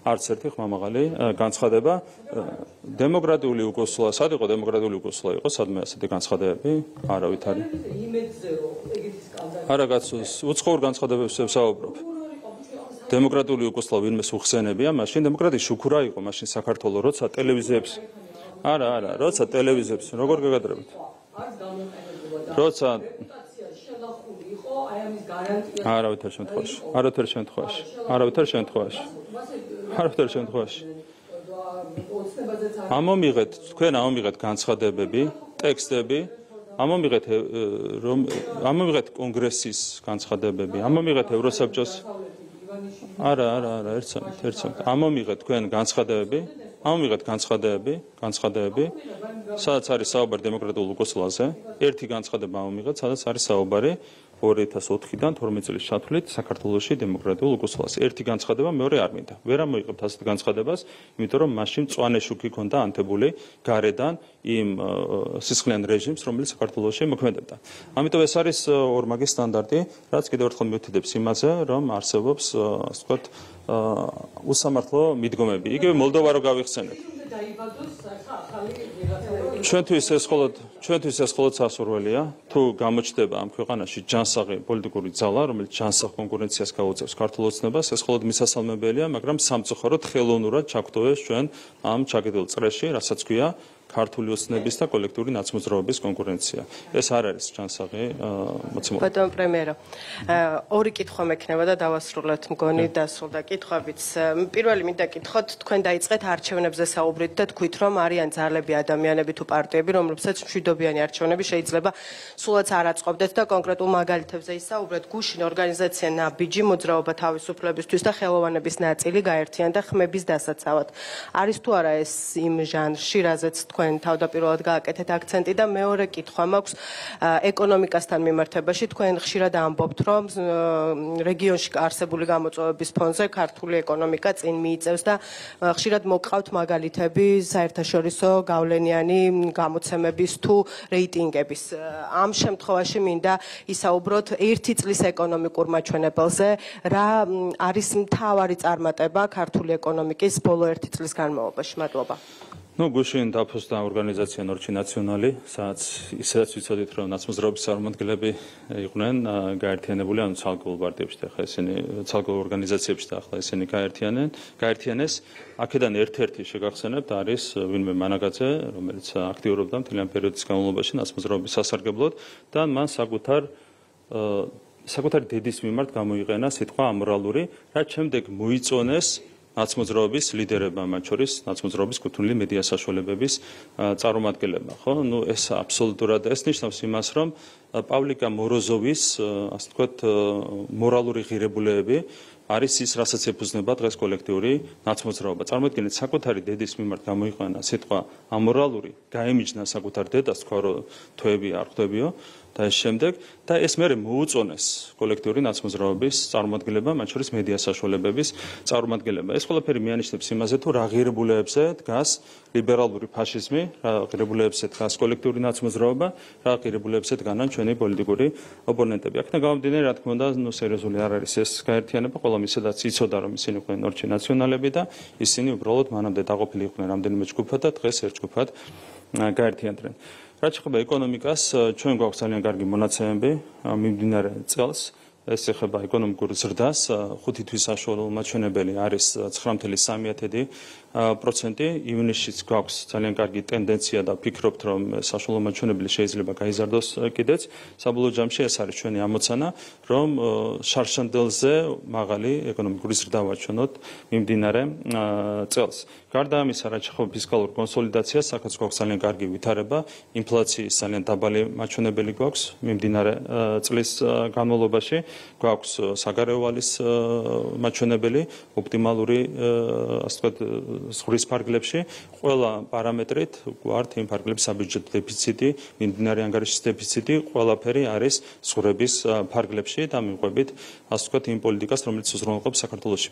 არც ერთი ხმამაღალი განცხადება. Დემოკრატიული უკუსლა, სად იყო დემოკრატიული უკუსლა, იყო სადმე ასეთი განცხადებები? არავითარი. არა კაცოს, უცხოურ განცხადებებს ვსაუბრობ. დემოკრატიული უკუსლა ვინმეს უხსენებია, მაშინ დემოკრატიის შუქურა იყო, მაშინ საქართველოს, როცა ტელევიზიებს. არა, როცა ტელევიზიებს, როგორ გაგադրებით? როცა არავითარ შემთხვევაში. ამომიღეთ, თქვენ ამომიღეთ განცხადებები, ტექსტები, ამომიღეთ კონგრესის განცხადებები, ამომიღეთ ევროსაბჭოს. არა, ერთსამთ. ამომიღეთ თქვენ განცხადებები, განცხადებები, სადაც არის საუბარი დემოკრატიულ უკუსლაზე, ერთი განცხადება ამომიღეთ, სადაც არის საუბარი 2004-დან 12 წლის ჩათვლით საქართველოში დემოკრატიულ უკუსლას. ერთი განცხადება მეორე არ მინდა. ვერ ამოიღებთ ასეთ განცხადებას, იმიტომ რომ მაშინ მწვანე შუქი ჰქონდა ანთებული გარედან იმ სისხლიან რეჟიმს, რომელიც საქართველოში მოქმედებდა. ამიტომ ეს არის ორმაგი სტანდარტი, რაც კიდევ ერთხელ მივთითებს იმაზე, რომ არსებობს, ასე ვთქვათ, უსამართლო მიდგომები. იგივე მოლდოვა რო გავიხსენებ. ჩვენთვის ეს მხოლოდ სასურველია, თუ გამოჩნდება ამ ქვეყანაში ჯანსაღი პოლიტიკური ძალა, რომელიც ჯანსაღ კონკურენციას გაუწევს ქართულ ოცნებას, ეს მხოლოდ მისასალმებელია, მაგრამ სამწუხაროდ ხელოვნურად ჩაგდოვეს ჩვენ ამ ჩაკეტილ წრეში, რასაც ქვია քարտուլյոսնեբիս տա կոլեկտորին 60 ռոբիս կոնկուրենցիա ես հարարես չանսաղի մծմո Պատոն պրեմիերա օրի կիթխո մեկնեվա դա դավասրուլաթ մգոնի դասուլդա կիթխավից პირველի միտա կիթխո թքեն դայցղետ հարչեვნեբ զեսա օբրիտ դա քույթրոմ արի անց արլեբի ադամյանեբի թու պարտեբի რომლებსაც շուտობიანი არჩევნები შეიძლება სულაც არ აწყობდეთ და კონკრეტულ მაგალითებზე ისა უბრალოდ გუშინ ორგანიზაცია ნაბიჯი მოძრაობა თავისუფლებისთვის და ხელოვანების ნაწილი გაერთიან და ხმების დასაცავად. Არის თუ არა ეს იმ ჟანრში, რაზეც თქვენ თავდაპირველად გააკეთეთ აქცენტი და მეორე კითხვა მაქვს ეკონომიკასთან მიმართებაში თქვენ ხშირად ამბობთ რომ რეგიონში არსებული გამოწვევების ფონზე ქართული ეკონომიკა წინ მიიწევს და ხშირად მოგყავთ მაგალითები საერთაშორისო გავლენიანი გამოცემების თუ რეიტინგების ამ შემთხვევაში მინდა ისაუბროთ 1 წლის ეკონომიკურ მაჩვენებელზე რა არის მთავარი წარმატება ქართული ეკონომიკის ბოლო 1 წლის განმავლობაში მადლობა Ну, гушин да просто ორგანიზაცია ნორჩი ნაციონალი, სადაც ისედაც ვიცოდით რომ ნაცნობების წარმომადგენლები იყვნენ გაერთიანებული ანუ ცალკეულ პარტიებში და ხა ესენი ცალკეულ ორგანიზაციებში და ხა ესენი გაერთიანეს. Აქედან ერთ-ერთი შეგახსენებთ არის ვინმე მანაგაძე, რომელიც აქტიურობდა მთლიან პერიოდის განმავლობაში ნაცნობების სასარგებლოდ და მან საკუთარ დედის მიმართ გამოიყენა სიტყვა ამორალური, რაც შემდეგ მოიწონეს Nacmozrobis lidereba მათ შორის Nacmozrobis კუთვნილი მედია საშუალებების წარმომადგენლებმა, ხო? Ну, ეს აბსოლუტურად ეს ნიშნავს იმას, რომ Pavlika Morozov-ის, ასე ვთქვათ, მორალური ღირებულები არის ის, რასაც ეფუძნება დღეს კოლექტიური Nacmozrobba. Წარმოიდგინეთ, საკუთარი დედის მიმართ გამოიყენა სიტყვა ამორალური, გაემიჯნა საკუთარ დედას, თქვა, რომ თვეები არ ხდებიო. Და ეს შემდეგ და ეს მერე მოუწონეს კოლექტიური ნაცნობების წარმომადგენლებმა, მათ შორის მედია საშუალებების წარმომადგენლებმა. ეს ყველაფერი მიანიშნებს იმაზე, თუ რა ღირებულებებზე დგას ლიბერალური ფაშიზმი, რა ღირებულებებზე დგას კოლექტიური ნაცნობობა, რა ღირებულებებზე დგანან ჩვენი პოლიტიკური ოპონენტები. Აქედან გამომდინარე, რა თქმა უნდა, ნუ სერიოზული არ არის ეს გაერთიანება, ყველა მისედაც იცოდა, რომ ისინი იყვნენ ნორჩი ნაციონალები და ისინი უბრალოდ მანამდე დაყოფილი იყვნენ რამდენიმე ჯგუფად და დღეს ერთ ჯგუფად გაერთიანდნენ. Რაც ხდება ეკონომიკას, ჩვენ გვაქვს ძალიან კარგი მონაცემები, მიმდინარე წელს, ეს ეხება ეკონომიკურ ზრდას, 5 თვის საშუალო მაჩვენებელი არის 9.7%, ივნისშიც გვაქვს ძალიან კარგი ტენდენცია და ფიქრობთ, რომ საშუალო მაჩვენებელი შეიძლება გაიზარდოს კიდეც, საბოლოო ჯამში ეს არის ჩვენი ამოცანა, რომ შარშანდელზე მაღალი ეკონომიკური ზრდა ვაჩვენოთ მიმდინარე წელს. Გარდა ამისა, რაც ხდება ფისკალურ კონსოლიდაციას, სადაც გვაქვს ძალიან კარგი ვითარება, ინფლაციის ძალიან დაბალი მაჩვენებელი გვაქვს მიმდინარე წლის განმავლობაში, გვაქვს საგარეოალის მაჩვენებელი ოპტიმალური, ასე ვთქვათ, ზღვის ფარგლებში, ყველა პარამეტრით გვაქვს იმ ფარგლებში საბიუჯეტო დეფიციტი, მიმდინარე ანგარიშის დეფიციტი, ყველაფერი არის ზღვის ფარგლებში და მიყვებით, ასე ვთქვათ, იმ პოლიტიკას, რომელიც უზრუნველყოფს საქართველოში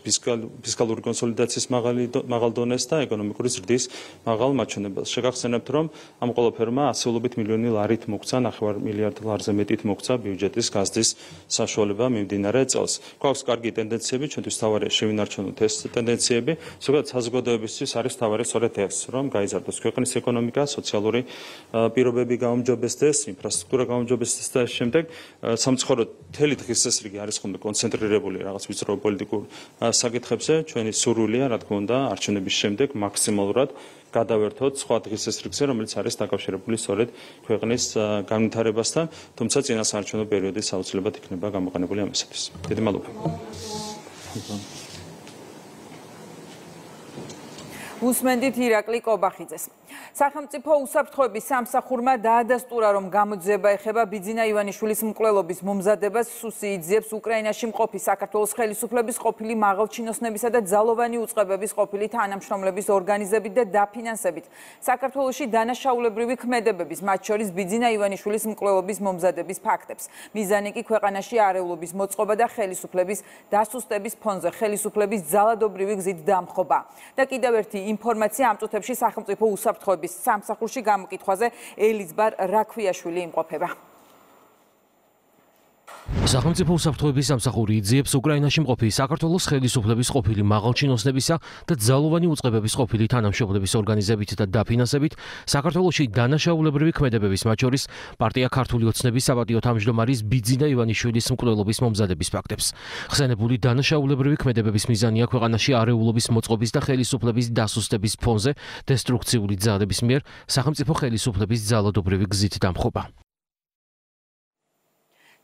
ფისკალური კონსოლიდაციის მაღალ დონეს და ეკონომიკური ზრდის მაღალ მაჩვენებელს. Შეგახსენებთ, რომ ამ ყველაფერმა ასეულობით მილიონი ლარით მოგცა, 9 მილიარდ ლარზე მეტით მოგცა ბიუჯეტის გაზრდის საშუალება მიმდინარე წელს. Გვაქვს კარგი ტენდენციები, ჩვენთვის თავარია შევინარჩუნოთ ეს ტენდენციები, ზოგადად საზოგადოებისთვის არის თავარი სწორედ ეს, რომ გაიზარდოს ქვეყნის ეკონომიკა, სოციალური პირობები გაუმჯობესდეს, ინფრასტრუქტურა გაუმჯობესდეს და ამ შემდეგ სამწუხაროდ მთელი დღის ეს რიგი არის ხოლმე კონცენტრირებული რაღაც ვიწრო პოლიტიკურ საკითხებზე, ჩვენი სურვილია, რა თქმა უნდა, არჩევნების შემდეგ მაქსიმალურად გადავერთოთ სხვა დღის ეს რიგზე, რომელიც არის დაკავშირებული სწორედ ქვეყნის განვითარებასთან, თუმცა წინასაარჩევნო პერიოდი საოცრებად იქნება გამოყენებული ამისათვის. Დიდი მადლობა. უსმენთ ირაკლი კობახიძეს. Სახელმწიფო უსაფრთხოების სამსახურმა დაადასტურა, რომ გამოძიება ეხება ბიძინა ივანიშვილის მკვლელობის მომზადებას, სუსი იძიებს უკრაინაში მყოფი საქართველოს ხელისუფლების ყოფილი მაღალჩინოსნებისა და ძალოვანი უწყებების ყოფილი თანამშრომლების ორგანიზებით და დაფინანსებით. საქართველოში დანაშაულებრივი ქმედებების, მათ შორის ბიძინა ივანიშვილის მკვლელობის მომზადების ფაქტებს. მიზანი კი ქვეყანაში არეულობის მოწყობა და ხელისუფლების დასუსტების ფონზე ხელისუფლების ძალადობრივი გზით დამხობა. და კიდევ ერთი ინფორმაცია ამ წუთებში სახელმწიფო უსაფრთხოების სამსახურში გამოკითხვაზე ელიზბარ რაქვიაშვილი იმყოფება. Სახელმწიფო უსაფრთხოების სამსახური იძიებს უკრაინაში მყოფი საქართველოს ხელისუფლების ყოფილი მაღალჩინოსნებისა და ძალოვანი უწყებების ყოფილი თანამშრომლების ორგანიზებით და დაფინანსებით საქართველოში დანაშაულებრივი ქმედებების, მათ შორის პარტია ქართული ოცნების საპატიო თავმჯდომარის ბიძინა ივანიშვილის მკვლელობის მომზადების ფაქტებს. Ხსენებული დანაშაულებრივი ქმედებების მიზანია ქვეყანაში არეულობის მოწყობის და ხელისუფლების დასუსტების ფონზე დესტრუქციული ძალების მიერ სახელმწიფო ხელისუფლების ძალადობრივი გზით დამხობა.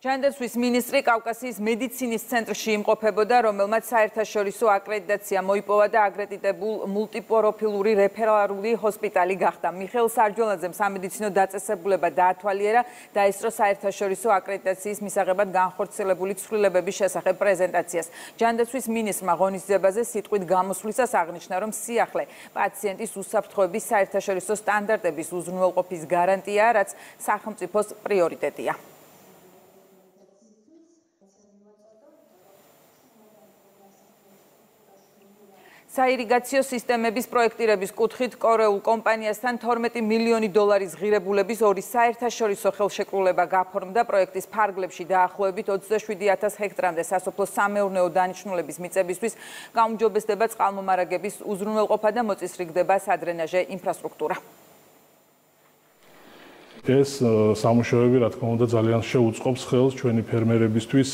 Ჯანდაცვის მინისტრი კავკასიის მედიცინის ცენტრში იმყოფებოდა, რომელმაც საერთაშორისო აკრედიტაცია მოიპოვა და აკრედიტებულ მულტიპროფილური რეფერალური ჰოსპიტალი გახდა. მიხეილ სარჯველაძემ სამედიცინო დაწესებულება დაათვალიერა და ესწრო საერთაშორისო აკრედიტაციის მისაღებად განხორციელებული ცვლილებების შესახებ პრეზენტაციას. Ჯანდაცვის მინისტრმა ღონისძიებაზე სიტყვით გამოსვლისას აღნიშნა, რომ სიახლე პაციენტის უსაფრთხოების საერთაშორისო სტანდარტების უზრუნველყოფის გარანტია, რაც სახელმწიფოს პრიორიტეტია. Საირიგაციო სისტემების პროექტირების კუთხით კორეულ კომპანიასთან 12 მილიონი დოლარის ღირებულების ორი საერთაშორისო ხელშეკრულება გაფორმდა პროექტის ფარგლებში დაახლოებით 27000 ჰექტრამდე სასოფლო სამეურნეო დანიშნულების მიწებისთვის გაუმჯობესდება წყალმომარაგების უზრუნველყოფა და მოწესრიგდება სადრენაჟე ინფრასტრუქტურა. Ես სამუშაოები რა თქმა უნდა ძალიან შეუწყობს ხელს ჩვენი ფერმერებისთვის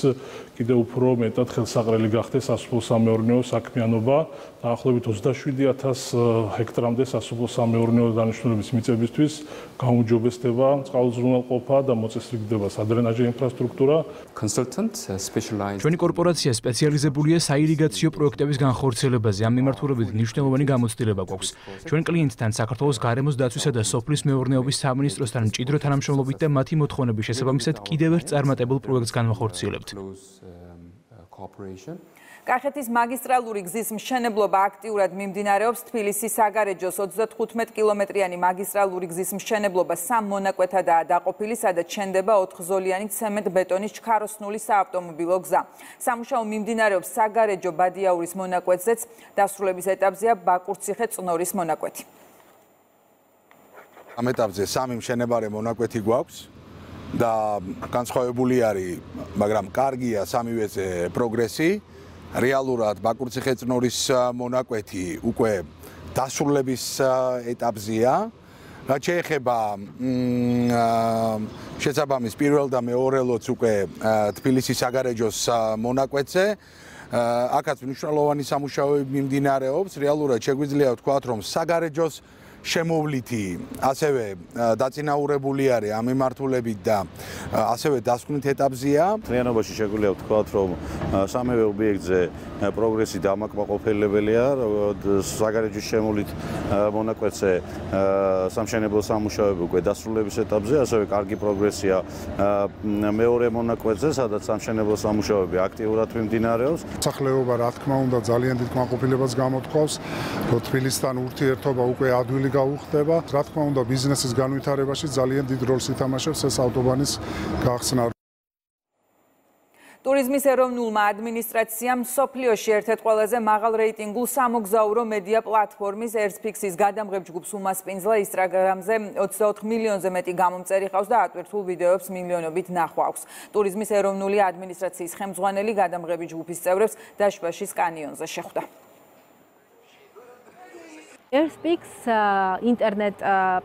კიდევ უფრო მეტად ხელსაყრელი გახდეს სასოფლო სამეურნეო საქმიანობა დაახლოებით 27000 ჰექტრამდე სასოფლო სამეურნეო დანიშნულების მიწებისთვის გაუმჯობესდება წყალუზრუნველყოფა და მოწესრიგდება სადრენაჟო ინფრასტრუქტურა. Ჩვენი კორპორაცია სპეციალიზებულია საირიგაციო პროექტების განხორციელებაზე. Ამ მიმართულებით მნიშვნელოვანი გამოცდილება გვაქვს. Ჩვენ კლიენტთან საქართველოს გარემოს დაცვისა და სოფლის მეურნეობის სამინისტროსთან ჭიდრო თანამშრომლობით და მათი მოთხოვნების შესაბამისად კიდევ ერთ წარმატებულ პროექტს განვახორციელებთ. კახეთის მაგისტრალური გზის მშენებლობა აქტიურად მიმდინარეობს თბილისის საგარეჯოს 35 კილომეტრიანი მაგისტრალური გზის მშენებლობა 3 მონაკვეთადაა დაყოფილი, სადაც შენდება 4-ზოლიანი ცემენტ-ბეტონის ჩქაროსნული საავტომობილო გზა. Სამუშაო მიმდინარეობს საგარეჯო ბადიაურის მონაკვეთზეც, დასრულების ეტაპზეა ბაკურციხე-წნორის მონაკვეთი. Am etapze sami mshenebare monakweti gvaks da gantskhvebuli ari, magram kargia samiveze progresi. Realurad Bakurtsikhe-Tsnoris monakweti ukve dasrulebis etapzea. Gachekheba shetsabamis pirvel da meorelotz ukve Tbilisis sagarejos monakwetse. Akats vnishnvelovani samushaoebni მიმდინარეობს. Realurad შეგვიძლია ვთქვათ, რომ საგარეჯოს შემოვლითი ასევე დაწინაურებული არის ამ მიმართულებით და ასევე დასკვნით ეტაპზეა. Ტრიანობაში შეგვიძლია ვთქვათ, რომ სამივე ობიექტზე პროგრესი დამაკმაყოფილებელია. საგარეჯოს შემოვლით მონაკვეთზე სამშენებლო სამუშაოები უკვე დასრულების ეტაპზე, ასევე კარგი პროგრესია მეორე მონაკვეთზე, სადაც სამშენებლო სამუშაოები აქტიურად მიმდინარეობს. მოსახლეობა რა თქმა უნდა ძალიან დიდ კმაყოფილებას გამოთქვავს, რომ თბილისთან ურთიერთობა უკვე ადვილი გაუხდება. Რა თქმა უნდა ბიზნესის განვითარებაში ძალიან დიდ როლს ითამაშებს ეს ავტობანის გახსნა. Ტურიზმის ეროვნულმა ადმინისტრაციამ სოფლიოში ერთ-ერთ ყველაზე მაღალ რეიტინგულ სამოგზაურო მედია პლატფორმის Airspeaks-ის გადამღებ ჯგუფს უმასპინძლა Instagram-ზე 24 მილიონზე მეტი გამომწერი ჰყავს და ატვირთულ ვიდეოებს მილიონობით ნახვა აქვს. Ტურიზმის ეროვნული ადმინისტრაციის ხელმძღვანელი გადამღები ჯგუფის წევრებს დაშბაშის კანიონზე შეხვდა. Airspeaks internet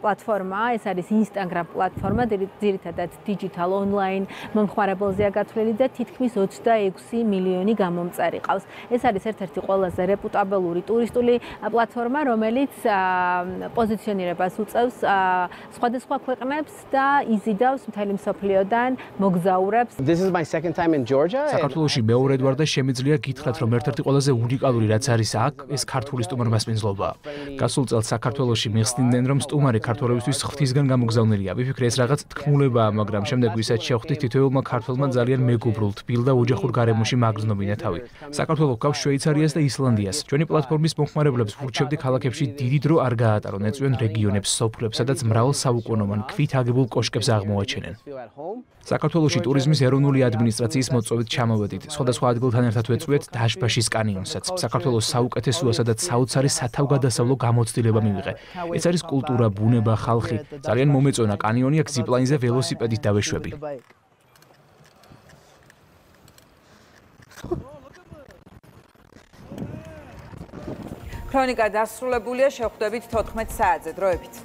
platforma, ეს არის Instagram platforma, ძირითადად digital online მომხმარებელზეა გათვლილი და თითქმის 26 მილიონი გამომწერი ყავს. ეს არის ერთ-ერთი ყველაზე რეპუტაბელური ტურისტული პლატფორმა, რომელიც პოზიციონირებას უწევს სხვადასხვა ქვეყნებს და იზიდავს მთელი მსოფლიოდან მოგზაურებს. This is my second time in Georgia. საქართველოში მეორედ ვარ და შემიძლია გითხრათ, რომ ერთ-ერთი ყველაზე უნიკალური რაც არის აქ, ეს ქართული სტუმართმასპინძლობაა. Გასულ წელს საქართველოში მიხსნიდნენ, რომ სტუმარი ქართველებისთვის ღვთისგან გამოგზავნილია. ვიფიქრე, ეს რაღაც თქმულებაა, მაგრამ შემდეგ ვისაც შევხვდი, თითოეულმა ქართველმა ძალიან მეგობრულ, თბილ და ოჯახურ გარემოში მაგრძნობინა თავი. საქართველოს გავს შვეიცარიას და ისლანდიას. ჩვენი პლატფორმის მომხმარებლებს ვურჩევდი ქალაქებში დიდი დრო არ გაატარონ, ეწვიან რეგიონებს, სოფლებს, სადაც მრავალ საუკუნოვან ქვით აგებულ კოშკებს აღმოაჩენენ. საქართველოში ტურიზმის ეროვნული ადმინისტრაციის მოწვევით ჩამოვედით. სხვადასხვა ადგილთან ერთად ვეწვიეთ დაშბაშის კანიონსაც. საქართველოს საუკეთესოა, სადაც საოცარი სათავგადასავლო გამოცდილება მივიღე. ეს არის კულტურა, ბუნება, ხალხი. Ძალიან მომეწონა კანიონი, აქ ზიპლაინზე ველოსიპედით დავეშვები. Քրոնիկա դասրուլը բուլի է շեղտովիտ թոտխմետ սայած է դրոյպից։